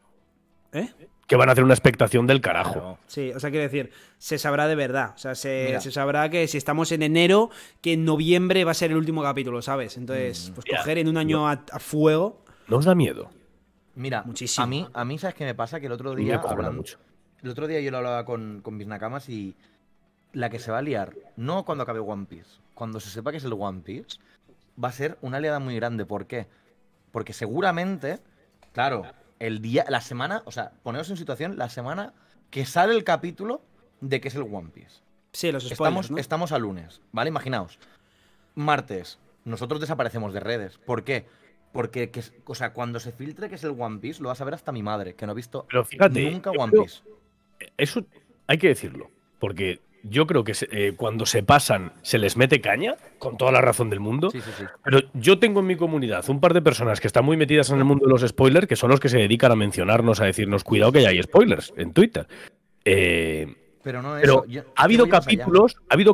¿Eh? Que van a hacer una expectación del carajo. Claro. Sí, o sea, quiero decir, se sabrá de verdad. O sea, se sabrá que si estamos en enero, que en noviembre va a ser el último capítulo, ¿sabes? Entonces, pues coger en un año a fuego. ¿No os da miedo? Mira, muchísimo. A mí, ¿sabes qué me pasa? Que el otro día... El otro día yo lo hablaba con mis nakamas y... La que se va a liar, no cuando acabe One Piece, cuando se sepa que es el One Piece, va a ser una aliada muy grande. ¿Por qué? Porque seguramente, claro, el día, la semana, o sea, poneros en situación, la semana que sale el capítulo de que es el One Piece. Sí, los spoilers, estamos a lunes, ¿vale? Imaginaos, martes, nosotros desaparecemos de redes. ¿Por qué? Porque, o sea, cuando se filtre que es el One Piece, lo vas a ver hasta mi madre, que no ha visto nunca One Piece. Eso hay que decirlo, porque... Yo creo que cuando se pasan se les mete caña, con toda la razón del mundo. Sí, sí, sí. Pero yo tengo en mi comunidad un par de personas que están muy metidas en el mundo de los spoilers, que son los que se dedican a mencionarnos, a decirnos, cuidado que ya hay spoilers en Twitter. Ha habido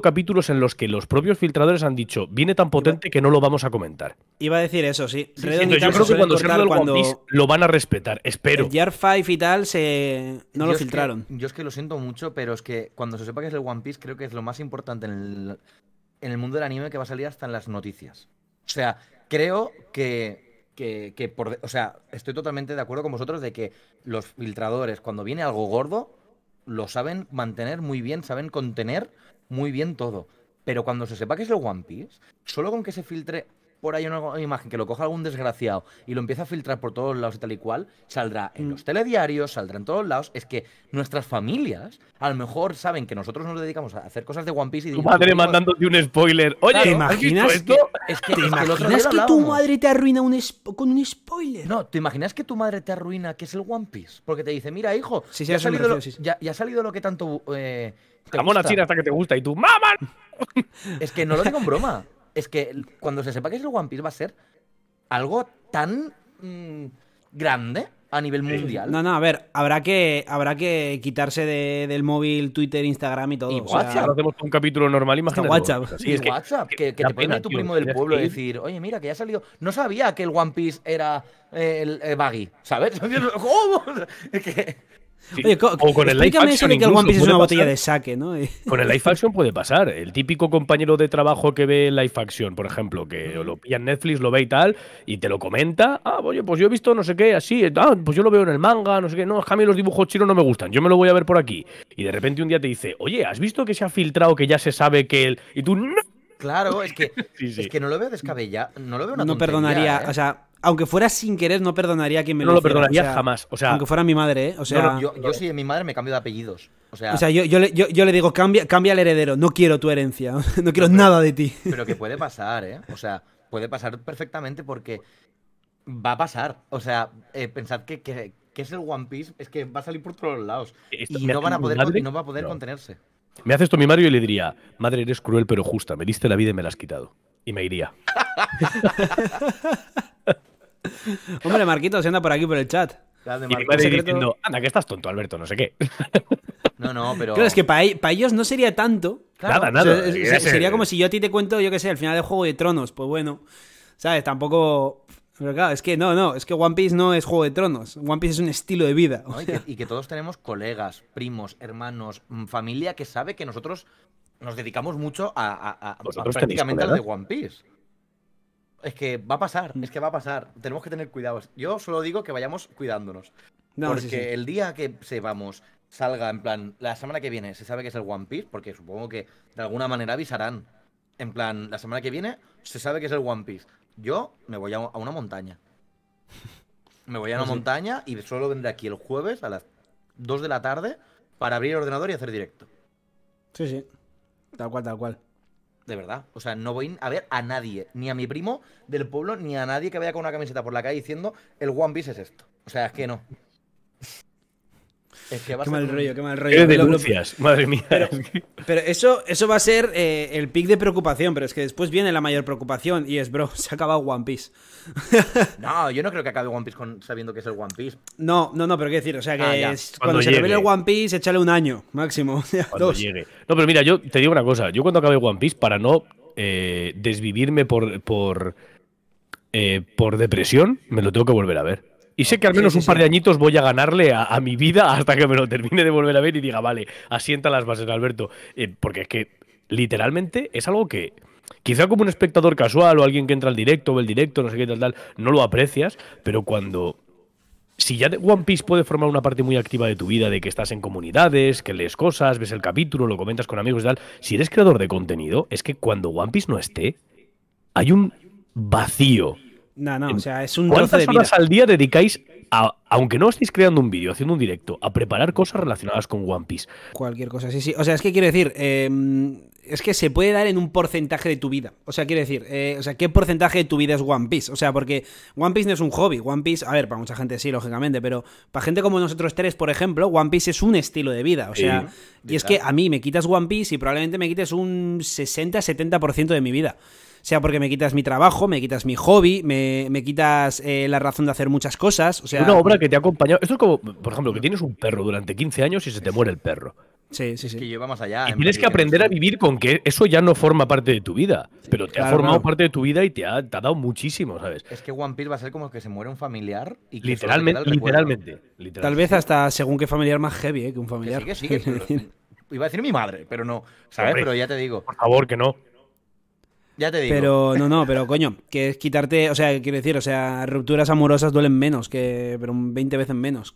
capítulos en los que los propios filtradores han dicho, viene tan potente que no lo vamos a comentar. Iba a decir eso, sí. Sí, yo creo que cuando se habla del One Piece lo van a respetar, espero. El Gear 5 y tal no lo filtraron. Yo es que lo siento mucho, pero es que cuando se sepa que es el One Piece, creo que es lo más importante en el mundo del anime, que va a salir hasta en las noticias. O sea, creo que o sea, estoy totalmente de acuerdo con vosotros de que los filtradores, cuando viene algo gordo, lo saben mantener muy bien, saben contener muy bien todo. Pero cuando se sepa que es el One Piece, solo con que se filtre por ahí una imagen, que lo coja algún desgraciado y lo empieza a filtrar por todos lados y tal y cual, saldrá en los telediarios, saldrá en todos lados. Es que nuestras familias a lo mejor saben que nosotros nos dedicamos a hacer cosas de One Piece y... Tu madre mandándote un spoiler. Oye, ¿te imaginas esto? ¿Te imaginas que tu madre te arruina con un spoiler? No, ¿te imaginas que tu madre te arruina que es el One Piece? Porque te dice, mira, hijo, ya ha salido lo que tanto... Jamón a China hasta que te gusta y tú, ¡mamá! Es que no lo digo en broma. Es que cuando se sepa que es el One Piece va a ser algo tan grande a nivel mundial. No, no, a ver, habrá que quitarse del móvil Twitter, Instagram y todo. Y WhatsApp. O sea, hacemos un capítulo normal, imagínate. WhatsApp. Sí, es WhatsApp, que te puede ir tu primo del pueblo y decir, oye, mira, que ya ha salido. No sabía que el One Piece era el Buggy, ¿sabes? ¿Cómo? Es que... Sí. Oye, o con el live action, que el One Piece es una botella de sake, ¿no? Con el live action puede pasar. El típico compañero de trabajo que ve live action, por ejemplo, que lo pilla en Netflix, lo ve y tal, y te lo comenta. Ah, oye, pues yo he visto no sé qué, así. Ah, pues yo lo veo en el manga, no sé qué. No, es que a mí los dibujos chinos no me gustan. Yo me lo voy a ver por aquí. Y de repente un día te dice, oye, ¿has visto que se ha filtrado, que ya se sabe que él? Y tú, no. Claro, es que, sí, sí. Es que no lo veo descabellado. No lo veo una tontería, perdonaría, o sea... Aunque fuera sin querer, no perdonaría a quien me lo hiciera. No lo perdonaría, o sea, jamás. O sea, aunque fuera mi madre, ¿eh? O sea, no, yo sí, mi madre me cambio de apellidos. O sea yo le digo, cambia al heredero. No quiero tu herencia. No quiero nada de ti. Pero que puede pasar, ¿eh? O sea, puede pasar perfectamente porque va a pasar. O sea, pensad que es el One Piece, es que va a salir por todos los lados. Y no va a poder contenerse. Me hace esto mi Mario y le diría, madre, eres cruel pero justa. Me diste la vida y me la has quitado. Y me iría. Hombre, Marquito, se anda por aquí por el chat. Y mi madre diciendo, anda, que estás tonto, Alberto, no sé qué. No, no, pero... Claro, es que para ellos no sería tanto. Claro. Nada, nada. O sea, sería como si yo a ti te cuento, yo qué sé, el final de Juego de Tronos. Pues bueno, ¿sabes? Tampoco... Pero claro, es que no, es que One Piece no es Juego de Tronos. One Piece es un estilo de vida. No, y que todos tenemos colegas, primos, hermanos, familia que sabe que nosotros nos dedicamos mucho a prácticamente a lo de One Piece. Es que va a pasar, Tenemos que tener cuidado. Yo solo digo que vayamos cuidándonos. No, porque el día que salga, en plan, la semana que viene se sabe que es el One Piece, porque supongo que de alguna manera avisarán. En plan, la semana que viene se sabe que es el One Piece. Yo me voy a una montaña. Me voy a una montaña y solo vendré aquí el jueves a las 2 de la tarde para abrir el ordenador y hacer directo. Sí, sí. Tal cual, tal cual. De verdad. O sea, no voy a ver a nadie, ni a mi primo del pueblo, ni a nadie que vaya con una camiseta por la calle diciendo el One Piece es esto. O sea, es que no. Es que va a ser... Qué mal rollo. Eres de Lucias, madre mía. Pero eso va a ser el pic de preocupación, pero es que después viene la mayor preocupación y es, bro, se ha acabado One Piece. No, yo no creo que acabe One Piece sabiendo que es el One Piece. No, pero qué decir, o sea que cuando se revele el One Piece, échale un año máximo. Cuando llegue. No, pero mira, yo te digo una cosa, yo cuando acabe One Piece, para no desvivirme por depresión, me lo tengo que volver a ver. Y sé que al menos un par de añitos voy a ganarle a mi vida hasta que me lo termine de volver a ver y diga, vale, asienta las bases, Alberto. Porque es que, literalmente, es algo que quizá como un espectador casual o alguien que entra al directo o el directo, no sé qué, tal, no lo aprecias, pero cuando... Si ya One Piece puede formar una parte muy activa de tu vida, de que estás en comunidades, que lees cosas, ves el capítulo, lo comentas con amigos y tal, si eres creador de contenido, es que cuando One Piece no esté, hay un vacío. No, o sea, es un trozo de vida. ¿Cuántas horas al día dedicáis, aunque no estéis creando un vídeo, haciendo un directo, a preparar cosas relacionadas con One Piece? Cualquier cosa, sí. O sea, es que quiero decir, es que se puede dar en un porcentaje de tu vida. O sea, quiero decir, ¿qué porcentaje de tu vida es One Piece? O sea, porque One Piece no es un hobby. One Piece, a ver, para mucha gente sí, lógicamente, pero para gente como nosotros tres, por ejemplo, One Piece es un estilo de vida. O sea, y es que a mí me quitas One Piece y probablemente me quites un 60-70% de mi vida. O sea, porque me quitas mi trabajo, me quitas mi hobby, me quitas la razón de hacer muchas cosas. O sea, una obra que te ha acompañado. Esto es como, por ejemplo, que tienes un perro durante 15 años y se te muere el perro. Sí. Es que lleva más allá. Y tienes que aprender a vivir con que eso ya no forma parte de tu vida. Sí, pero te ha formado parte de tu vida y te ha dado muchísimo, ¿sabes? Es que One Piece va a ser como que se muere un familiar. Y que literalmente. Tal vez hasta según qué familiar más heavy que un familiar. Que sí. Iba a decir mi madre, pero no. ¿Sabes? Hombre, pero ya te digo. Por favor, que no. Ya te digo. Pero pero coño, que es quitarte, o sea, quiero decir, o sea, rupturas amorosas duelen menos, pero 20 veces menos.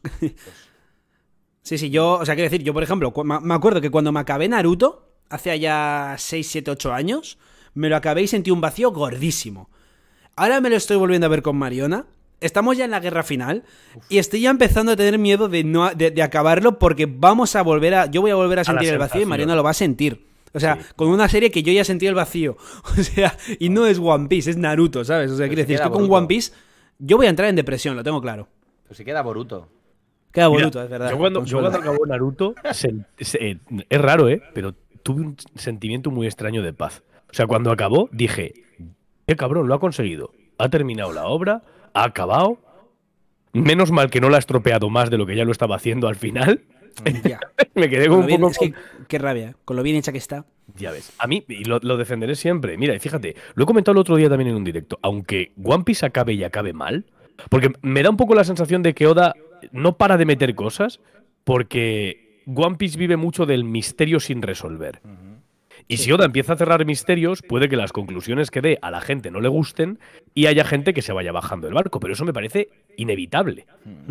Sí, yo, o sea, quiero decir, yo por ejemplo, me acuerdo que cuando me acabé Naruto, hace allá 6, 7, 8 años, me lo acabé y sentí un vacío gordísimo. Ahora me lo estoy volviendo a ver con Mariona, estamos ya en la guerra final, y estoy ya empezando a tener miedo de acabarlo porque vamos a volver a, yo voy a volver a sentir el vacío y Mariona lo va a sentir. O sea, con una serie que yo ya sentí el vacío. O sea, y no es One Piece, es Naruto, ¿sabes? O sea, quiere decir, es que con One Piece yo voy a entrar en depresión, lo tengo claro. Pero si queda Boruto. Queda Boruto, es verdad. Yo cuando acabó Naruto, es raro, pero tuve un sentimiento muy extraño de paz. O sea, cuando acabó, dije, qué cabrón, lo ha conseguido. Ha terminado la obra, ha acabado. Menos mal que no la ha estropeado más de lo que ya lo estaba haciendo al final. Ya. Me quedé con un poco... Es que, qué rabia, con lo bien hecha que está. Ya ves, a mí, y lo defenderé siempre. Mira, y fíjate, lo he comentado el otro día también en un directo. Aunque One Piece acabe y acabe mal, porque me da un poco la sensación de que Oda no para de meter cosas, porque One Piece vive mucho del misterio sin resolver. Y si Oda empieza a cerrar misterios, puede que las conclusiones que dé a la gente no le gusten y haya gente que se vaya bajando del barco. Pero eso me parece inevitable.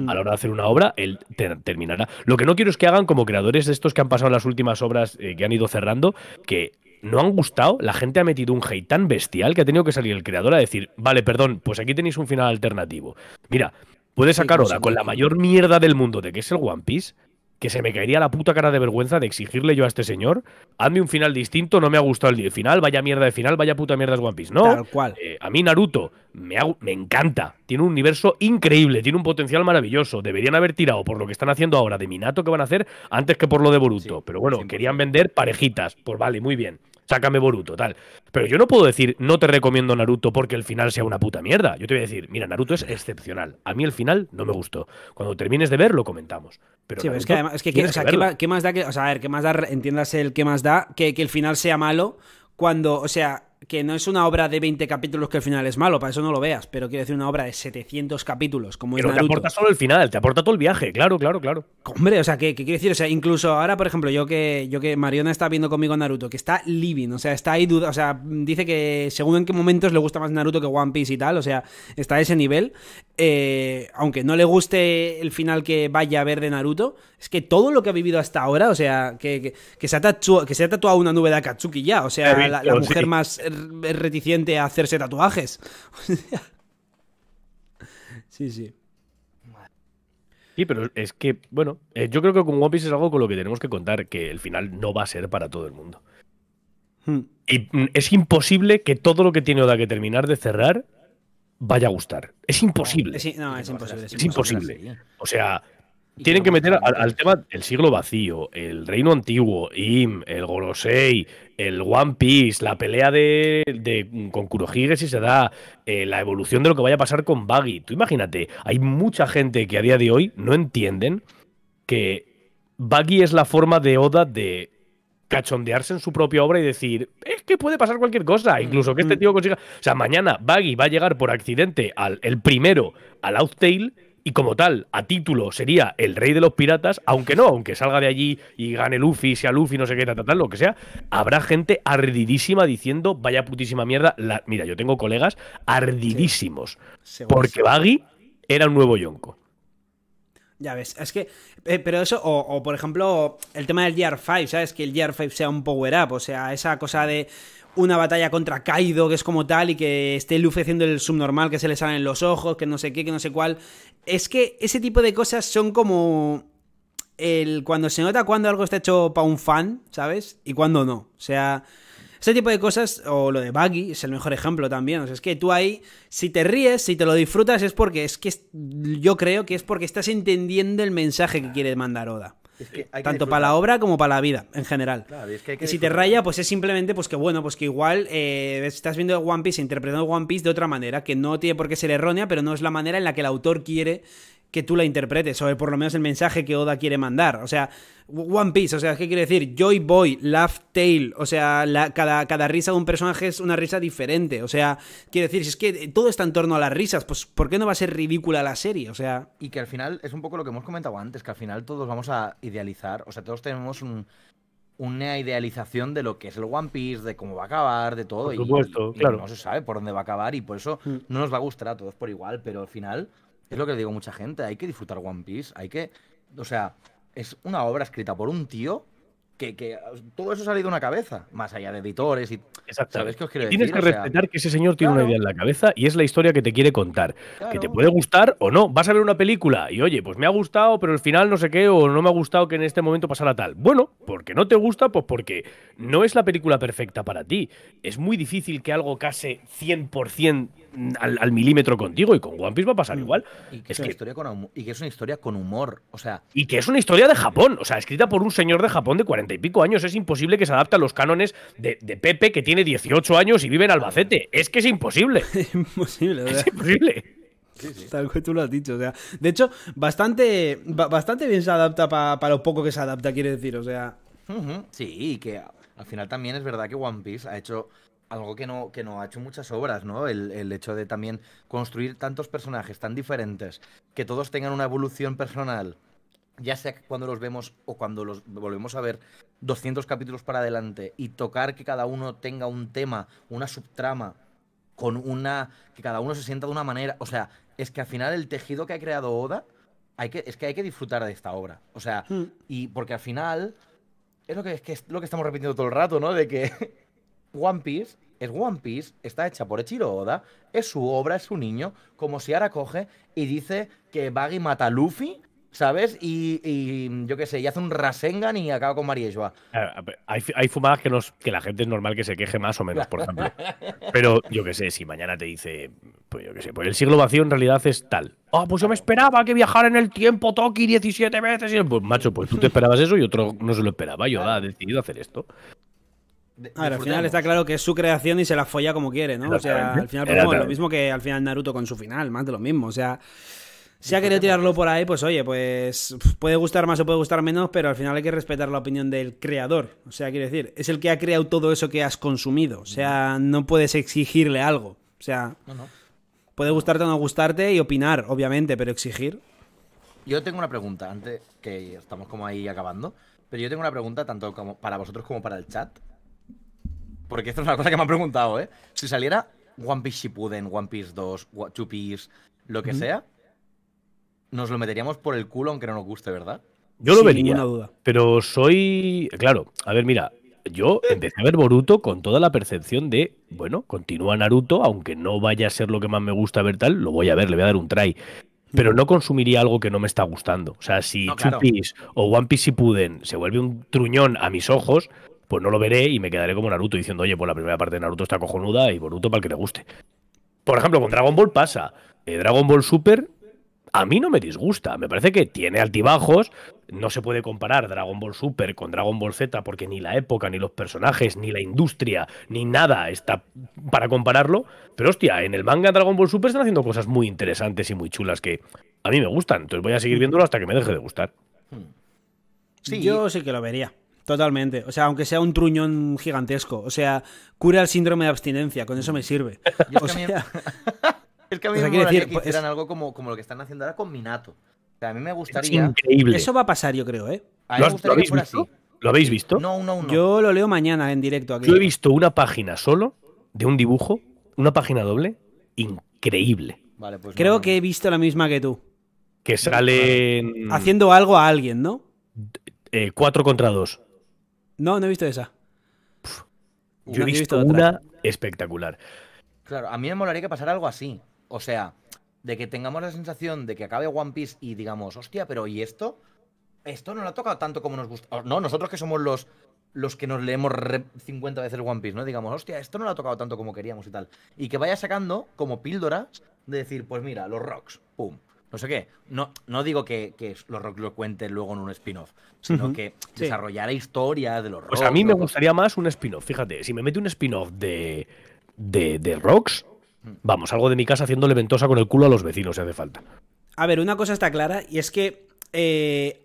A la hora de hacer una obra, él terminará. Lo que no quiero es que hagan como creadores de estos que han pasado las últimas obras que han ido cerrando, que no han gustado, la gente ha metido un hate tan bestial que ha tenido que salir el creador a decir, vale, perdón, pues aquí tenéis un final alternativo. Mira, puede sacar Oda con la mayor mierda del mundo de que es el One Piece, que se me caería la puta cara de vergüenza de exigirle yo a este señor, hazme un final distinto, no me ha gustado el final, vaya mierda de final, vaya puta mierda es One Piece. No, tal cual. A mí Naruto me encanta, tiene un universo increíble, tiene un potencial maravilloso, deberían haber tirado por lo que están haciendo ahora de Minato que van a hacer antes que por lo de Boruto, pero bueno, querían vender parejitas, pues vale, muy bien. sácame Boruto, tal. Pero yo no puedo decir, no te recomiendo Naruto porque el final sea una puta mierda. Yo te voy a decir, mira, Naruto es excepcional. A mí el final no me gustó. Cuando termines de ver, lo comentamos. Pero sí, Naruto, es que además, es que, o sea, ¿qué más da que, o sea, a ver, qué más da, entiéndase el qué más da, que el final sea malo cuando, o sea, que no es una obra de 20 capítulos que el final es malo, para eso no lo veas, pero quiero decir una obra de 700 capítulos, como es Naruto. Pero te aporta solo el final, te aporta todo el viaje, claro, claro, claro. Hombre, o sea, ¿qué quiero decir? O sea, incluso ahora, por ejemplo, yo que Mariona está viendo conmigo Naruto, que está living, o sea, está ahí, o sea, dice que según en qué momentos le gusta más Naruto que One Piece y tal, o sea, está a ese nivel, aunque no le guste el final que vaya a ver de Naruto, es que todo lo que ha vivido hasta ahora, o sea, que se ha tatuado una nube de Akatsuki ya, o sea, la mujer más reticente a hacerse tatuajes. Sí, sí. Sí, pero es que, bueno, yo creo que con One Piece es algo con lo que tenemos que contar, que el final no va a ser para todo el mundo. Y es imposible que todo lo que tiene Oda que terminar de cerrar vaya a gustar. Es imposible. Es imposible. O sea, tienen que meter al tema el siglo vacío, el reino antiguo, Im, el Gorosei, el One Piece, la pelea con Kurohige si se da, la evolución de lo que vaya a pasar con Buggy. Tú imagínate, hay mucha gente que a día de hoy no entienden que Buggy es la forma de Oda de cachondearse en su propia obra y decir, es que puede pasar cualquier cosa, incluso que este tío consiga... O sea, mañana Buggy va a llegar por accidente al Outtail. Y como tal, a título, sería el rey de los piratas, aunque salga de allí y gane Luffy, sea Luffy, no sé qué, lo que sea, habrá gente ardidísima diciendo, vaya putísima mierda. Mira, yo tengo colegas ardidísimos, sí, porque Buggy era un nuevo Yonko. Ya ves, es que, pero eso, o por ejemplo, el tema del Gear 5, ¿sabes? Que el Gear 5 sea un power-up, o sea, esa cosa de... una batalla contra Kaido, que es como tal, y que esté Luffy haciendo el subnormal, que se le salen los ojos, que no sé qué, que no sé cuál. Es que ese tipo de cosas son como... cuando se nota cuando algo está hecho para un fan, ¿sabes? Y cuando no. O sea, ese tipo de cosas, o lo de Buggy, es el mejor ejemplo también. O sea, es que tú ahí, si te ríes, si te lo disfrutas, es porque... yo creo que es porque estás entendiendo el mensaje que quiere mandar Oda. Es que tanto para la obra como para la vida en general. Claro, es que si te raya, pues es simplemente pues que bueno, pues que igual estás viendo One Piece, interpretando One Piece de otra manera, que no tiene por qué ser errónea, pero no es la manera en la que el autor quiere que tú la interpretes, o por lo menos el mensaje que Oda quiere mandar. O sea, One Piece, o sea, ¿qué quiere decir? Joy Boy, Laugh Tale, o sea, cada risa de un personaje es una risa diferente. O sea, quiere decir, si es que todo está en torno a las risas, pues ¿por qué no va a ser ridícula la serie? O sea... Y que al final, es un poco lo que hemos comentado antes, que al final todos vamos a idealizar, o sea, todos tenemos una idealización de lo que es el One Piece, de cómo va a acabar, de todo. Por supuesto, claro. Y no se sabe por dónde va a acabar y por eso no nos va a gustar a todos por igual, pero al final... Es lo que le digo a mucha gente, hay que disfrutar One Piece, hay que... O sea, es una obra escrita por un tío que todo eso ha salido de una cabeza, más allá de editores y... Exacto. ¿Sabes qué os quiero decir? Tienes que respetar que ese señor tiene una idea en la cabeza y es la historia que te quiere contar. Claro. Que te puede gustar o no. Vas a ver una película y, oye, pues me ha gustado, pero al final no sé qué, o no me ha gustado que en este momento pasara tal. Bueno, porque no te gusta, pues porque no es la película perfecta para ti. Es muy difícil que algo case 100% al milímetro contigo, y con One Piece va a pasar igual. Y que es una historia con humor, o sea... Y que es una historia de Japón, o sea, escrita por un señor de Japón de 40 y pico años. Es imposible que se adapte a los cánones de Pepe, que tiene 18 años y vive en Albacete. Es que es imposible. Imposible, ¿verdad? Es imposible. Sí. Tal cual tú lo has dicho, o sea... De hecho, bastante bien se adapta para lo poco que se adapta, quiere decir, o sea... Sí, y que al final también es verdad que One Piece ha hecho... algo que no ha hecho muchas obras, ¿no? El hecho de también construir tantos personajes tan diferentes, que todos tengan una evolución personal, ya sea cuando los vemos o cuando los volvemos a ver 200 capítulos para adelante, y tocar que cada uno tenga un tema, una subtrama, que cada uno se sienta de una manera. O sea, es que al final el tejido que ha creado Oda, hay que disfrutar de esta obra. O sea, y porque al final es lo que estamos repitiendo todo el rato, ¿no? De que... One Piece, está hecha por Eiichiro Oda, es su obra, es su niño, como si ahora coge y dice que Buggy mata a Luffy, ¿sabes? Y yo qué sé, y hace un Rasengan y acaba con Marie Joa. Hay fumadas que la gente es normal que se queje más o menos, por ejemplo. Pero yo qué sé, si mañana te dice, pues yo qué sé, pues el siglo vacío en realidad es tal. Ah, pues yo me esperaba que viajara en el tiempo Toki 17 veces. Pues macho, pues tú te esperabas eso y otro no se lo esperaba, y Oda ha decidido hacer esto. Ahora, al final está claro que es su creación y se la folla como quiere, ¿no? O sea, al final, pues, lo mismo que al final Naruto con su final, más de lo mismo, o sea... Si ha querido tirarlo por ahí, pues oye, pues puede gustar más o puede gustar menos, pero al final hay que respetar la opinión del creador. O sea, quiero decir, es el que ha creado todo eso que has consumido. O sea, no puedes exigirle algo. O sea, puede gustarte o no gustarte y opinar, obviamente, pero exigir. Yo tengo una pregunta, antes que estamos como ahí acabando, pero yo tengo una pregunta tanto como para vosotros como para el chat. Porque esto es una cosa que me han preguntado, ¿eh? Si saliera One Piece Shippuden, One Piece 2, Two Piece, lo que sea... Nos lo meteríamos por el culo aunque no nos guste, ¿verdad? Yo lo vería, ninguna duda. Pero soy... Claro, a ver, mira, yo empecé a ver Boruto con toda la percepción de, bueno, continúa Naruto, aunque no vaya a ser lo que más me gusta ver tal, lo voy a ver, le voy a dar un try. Pero no consumiría algo que no me está gustando. O sea, si Two Piece o One Piece Shippuden se vuelve un truñón a mis ojos, pues no lo veré y me quedaré como Naruto diciendo, oye, pues la primera parte de Naruto está cojonuda y Boruto para el que te guste. Por ejemplo, con Dragon Ball pasa. Dragon Ball Super... A mí no me disgusta, me parece que tiene altibajos, no se puede comparar Dragon Ball Super con Dragon Ball Z porque ni la época, ni los personajes, ni la industria, ni nada está para compararlo, pero hostia, en el manga Dragon Ball Super están haciendo cosas muy interesantes y muy chulas que a mí me gustan, entonces voy a seguir viéndolo hasta que me deje de gustar. Sí, yo sí que lo vería. Totalmente, o sea, aunque sea un truñón gigantesco, o sea, cura el síndrome de abstinencia, con eso me sirve. O sea... Es que a mí me gustaría que hicieran algo como lo que están haciendo ahora con Minato. O sea, a mí me gustaría... Es increíble. Eso va a pasar, yo creo, ¿eh? A mí me gustaría que fuera así. ¿Lo habéis visto? No. Yo lo leo mañana en directo. Aquí. Yo he visto una página solo de un dibujo, una página doble, increíble. Vale, pues creo que he visto la misma que tú. Que salen... Haciendo algo a alguien, ¿no? 4 contra 2. No he visto esa. Uf. Yo he visto una espectacular. Claro, a mí me molaría que pasara algo así. O sea, de que tengamos la sensación de que acabe One Piece y digamos, hostia, pero ¿y esto? Esto no lo ha tocado tanto como nos gusta. No, nosotros que somos los que nos leemos 50 veces One Piece, ¿no? Digamos, hostia, esto no lo ha tocado tanto como queríamos y tal. Y que vaya sacando como píldoras de decir, pues mira, los rocks, pum. No sé qué. No digo que los rocks lo cuenten luego en un spin-off, sino que desarrollara historias de los rocks. Pues a mí me gustaría más un spin-off. Fíjate, si me mete un spin-off de rocks... Vamos, algo de mi casa haciéndole ventosa con el culo a los vecinos, si hace falta. A ver, una cosa está clara, y es que,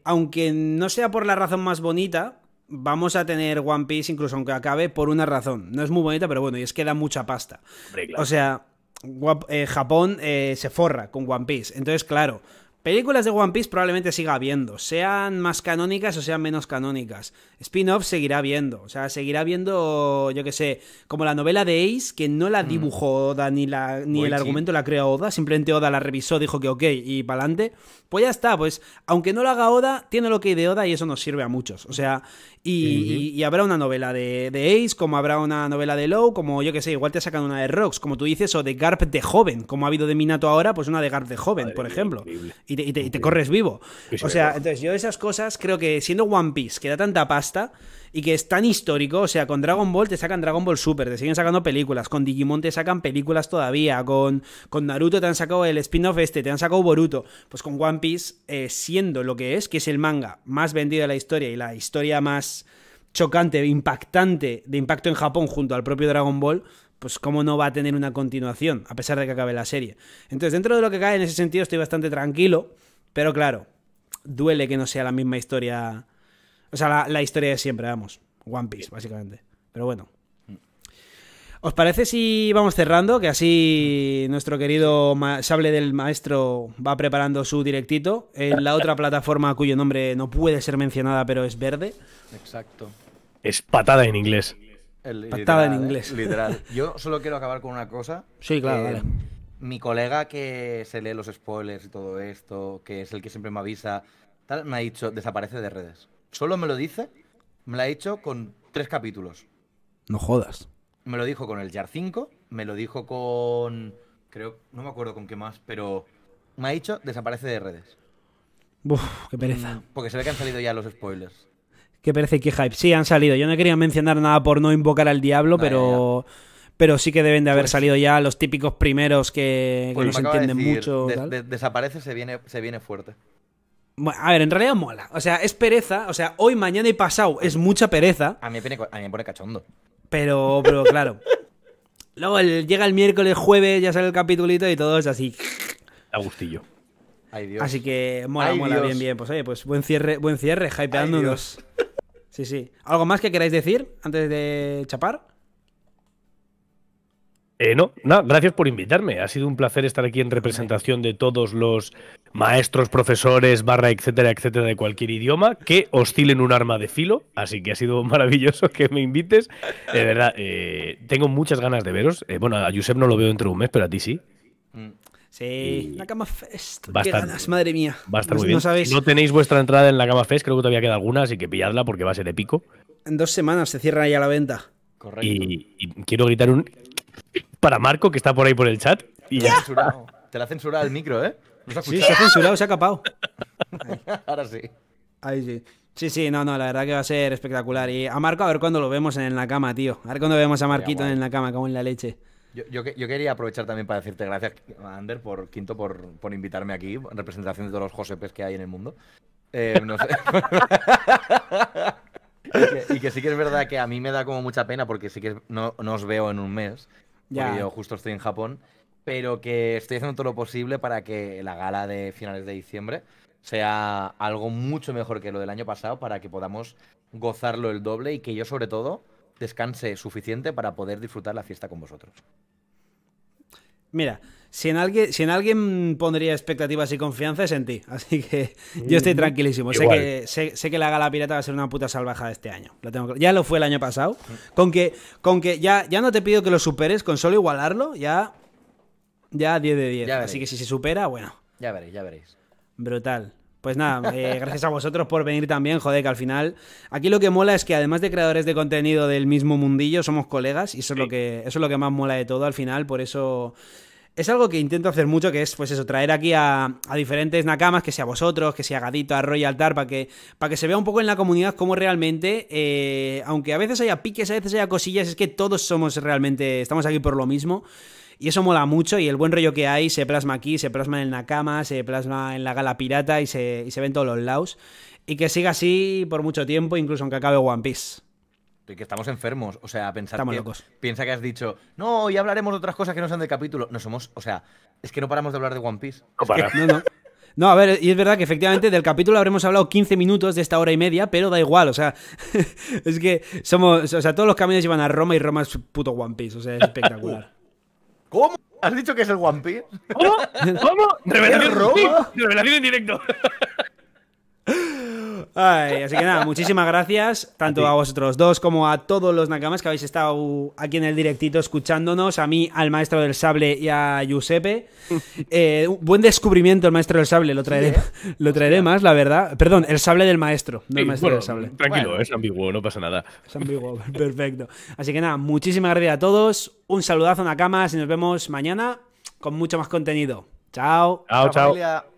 aunque no sea por la razón más bonita, vamos a tener One Piece, incluso aunque acabe, por una razón. No es muy bonita, pero bueno, y es que da mucha pasta. Hombre, claro. O sea, Japón se forra con One Piece. Entonces, claro, películas de One Piece probablemente siga habiendo, sean más canónicas o sean menos canónicas. Spin-off seguirá habiendo, o sea, seguirá habiendo, yo qué sé, como la novela de Ace, que no la dibujó Oda, ni el argumento la creó Oda, simplemente Oda la revisó, dijo que ok, y pa'lante. Pues ya está, pues, aunque no lo haga Oda, tiene lo que hay de Oda y eso nos sirve a muchos, o sea, y habrá una novela de Ace, como habrá una novela de Law, como yo qué sé, igual te sacan una de Rocks, como tú dices, o de Garp de joven, como ha habido de Minato ahora, pues una de Garp de joven, por ejemplo. Increíble. Y te corres vivo. O sea, entonces yo esas cosas creo que siendo One Piece, que da tanta pasta y que es tan histórico, o sea, con Dragon Ball te sacan Dragon Ball Super, te siguen sacando películas, con Digimon te sacan películas todavía, con Naruto te han sacado el spin-off este, te han sacado Boruto, pues con One Piece, siendo lo que es el manga más vendido de la historia y la historia más chocante, impactante, de impacto en Japón junto al propio Dragon Ball, pues cómo no va a tener una continuación, a pesar de que acabe la serie. Entonces, dentro de lo que cae, en ese sentido estoy bastante tranquilo, pero claro, duele que no sea la misma historia, o sea, la historia de siempre, vamos, One Piece, básicamente. Pero bueno. ¿Os parece si vamos cerrando? Que así nuestro querido sable del maestro va preparando su directito en la otra plataforma cuyo nombre no puede ser mencionada, pero es verde. Exacto. Es patada en inglés. Patada en inglés. Literal. Yo solo quiero acabar con una cosa. Sí, claro, vale. Mi colega que se lee los spoilers y todo esto, que es el que siempre me avisa, tal, me ha dicho, desaparece de redes. Solo me lo dice, me lo ha dicho con 3 capítulos. No jodas. Me lo dijo con el Gear 5, me lo dijo con... Creo, no me acuerdo con qué más, pero me ha dicho, desaparece de redes. Uf, qué pereza. Porque se ve que han salido ya los spoilers. Qué pereza y qué hype. Sí, han salido. Yo no quería mencionar nada por no invocar al diablo, no, pero sí que deben de haber salido ya los típicos primeros que no se entienden de decir, mucho. Desaparece, se viene fuerte. Bueno, a ver, en realidad mola. O sea, es pereza. O sea, hoy, mañana y pasado es mucha pereza. A mí me pone cachondo. Pero claro. Luego llega el miércoles, jueves, ya sale el capitulito y todo es así. A gustillo. Ay, Dios. Así que mola, ay, mola, Dios. Bien, bien. Pues oye, pues buen cierre, hypeándonos. Sí, sí. ¿Algo más que queráis decir antes de chapar? No, nada, gracias por invitarme. Ha sido un placer estar aquí en representación de todos los maestros, profesores, barra, etcétera, etcétera, de cualquier idioma que oscilen un arma de filo. Así que ha sido maravilloso que me invites. De verdad, tengo muchas ganas de veros. Bueno, a Giuseppe no lo veo dentro de un mes, pero a ti sí. Sí, la Cama Fest. Qué ganas, madre mía. Va a estar muy bien. Si no tenéis vuestra entrada en la Cama Fest, creo que todavía queda alguna, así que pilladla porque va a ser épico. En 2 semanas se cierra ya la venta. Correcto. Y quiero gritar un... Para Marco, que está por ahí por el chat. Y ya. Te la ha censurado el micro, ¿eh? Sí, se ha censurado, se ha capado. Ahora sí. Ahí sí. Sí, sí, no, no, la verdad que va a ser espectacular. Y a Marco, a ver cuándo lo vemos en la cama, tío. A ver cuándo vemos a Marquito en la cama, como en la leche. Yo quería aprovechar también para decirte gracias, Ander, por invitarme aquí, en representación de todos los Josepes que hay en el mundo. No sé. y que sí que es verdad que a mí me da como mucha pena porque sí que no os veo en un mes. Porque yo justo estoy en Japón, pero que estoy haciendo todo lo posible para que la gala de finales de diciembre sea algo mucho mejor que lo del año pasado para que podamos gozarlo el doble y que yo, sobre todo, descanse suficiente para poder disfrutar la fiesta con vosotros. Mira, si en alguien pondría expectativas y confianza es en ti, así que yo estoy tranquilísimo. Sé que la gala pirata va a ser una puta salvajada este año. Ya lo fue el año pasado. Con que ya no te pido que lo superes, con solo igualarlo, ya 10 de 10. Así que si se supera, bueno. Ya veréis, ya veréis. Brutal. Pues nada, gracias a vosotros por venir también, joder, que al final aquí lo que mola es que además de creadores de contenido del mismo mundillo, somos colegas y eso, eso es lo que más mola de todo al final, por eso es algo que intento hacer mucho, que es pues eso, traer aquí a diferentes nakamas, que sea vosotros, que sea Gadito, a Royal Tar, para que se vea un poco en la comunidad cómo realmente, aunque a veces haya piques, a veces haya cosillas, es que todos somos realmente, estamos aquí por lo mismo. Y eso mola mucho y el buen rollo que hay se plasma aquí, se plasma en el Nakama, se plasma en la gala pirata y se ven todos los lados. Y que siga así por mucho tiempo, incluso aunque acabe One Piece. Y que estamos enfermos, o sea, pensar estamos que... Locos. Piensa que has dicho, no, y hablaremos de otras cosas que no sean del capítulo. No somos, o sea, es que no paramos de hablar de One Piece. No paramos. No, a ver, y es verdad que efectivamente del capítulo habremos hablado 15 minutos de esta hora y media, pero da igual, o sea, es que somos, o sea, todos los caminos llevan a Roma y Roma es puto One Piece, o sea, es espectacular. ¿Cómo? ¿Has dicho que es el One Piece? ¿Cómo? ¿Cómo? Revelación en directo. Ay, así que nada, muchísimas gracias tanto a vosotros dos como a todos los nakamas que habéis estado aquí en el directito escuchándonos, a mí, al Maestro del Sable y a Giuseppe. Buen descubrimiento el Maestro del Sable, lo traeré más, la verdad. Perdón, el Sable del Maestro, no el Maestro del Sable. Tranquilo, bueno. Es ambiguo, no pasa nada. Es ambiguo, perfecto. Así que nada, muchísimas gracias a todos, un saludazo nakamas y nos vemos mañana con mucho más contenido. Chao. Chao, chao.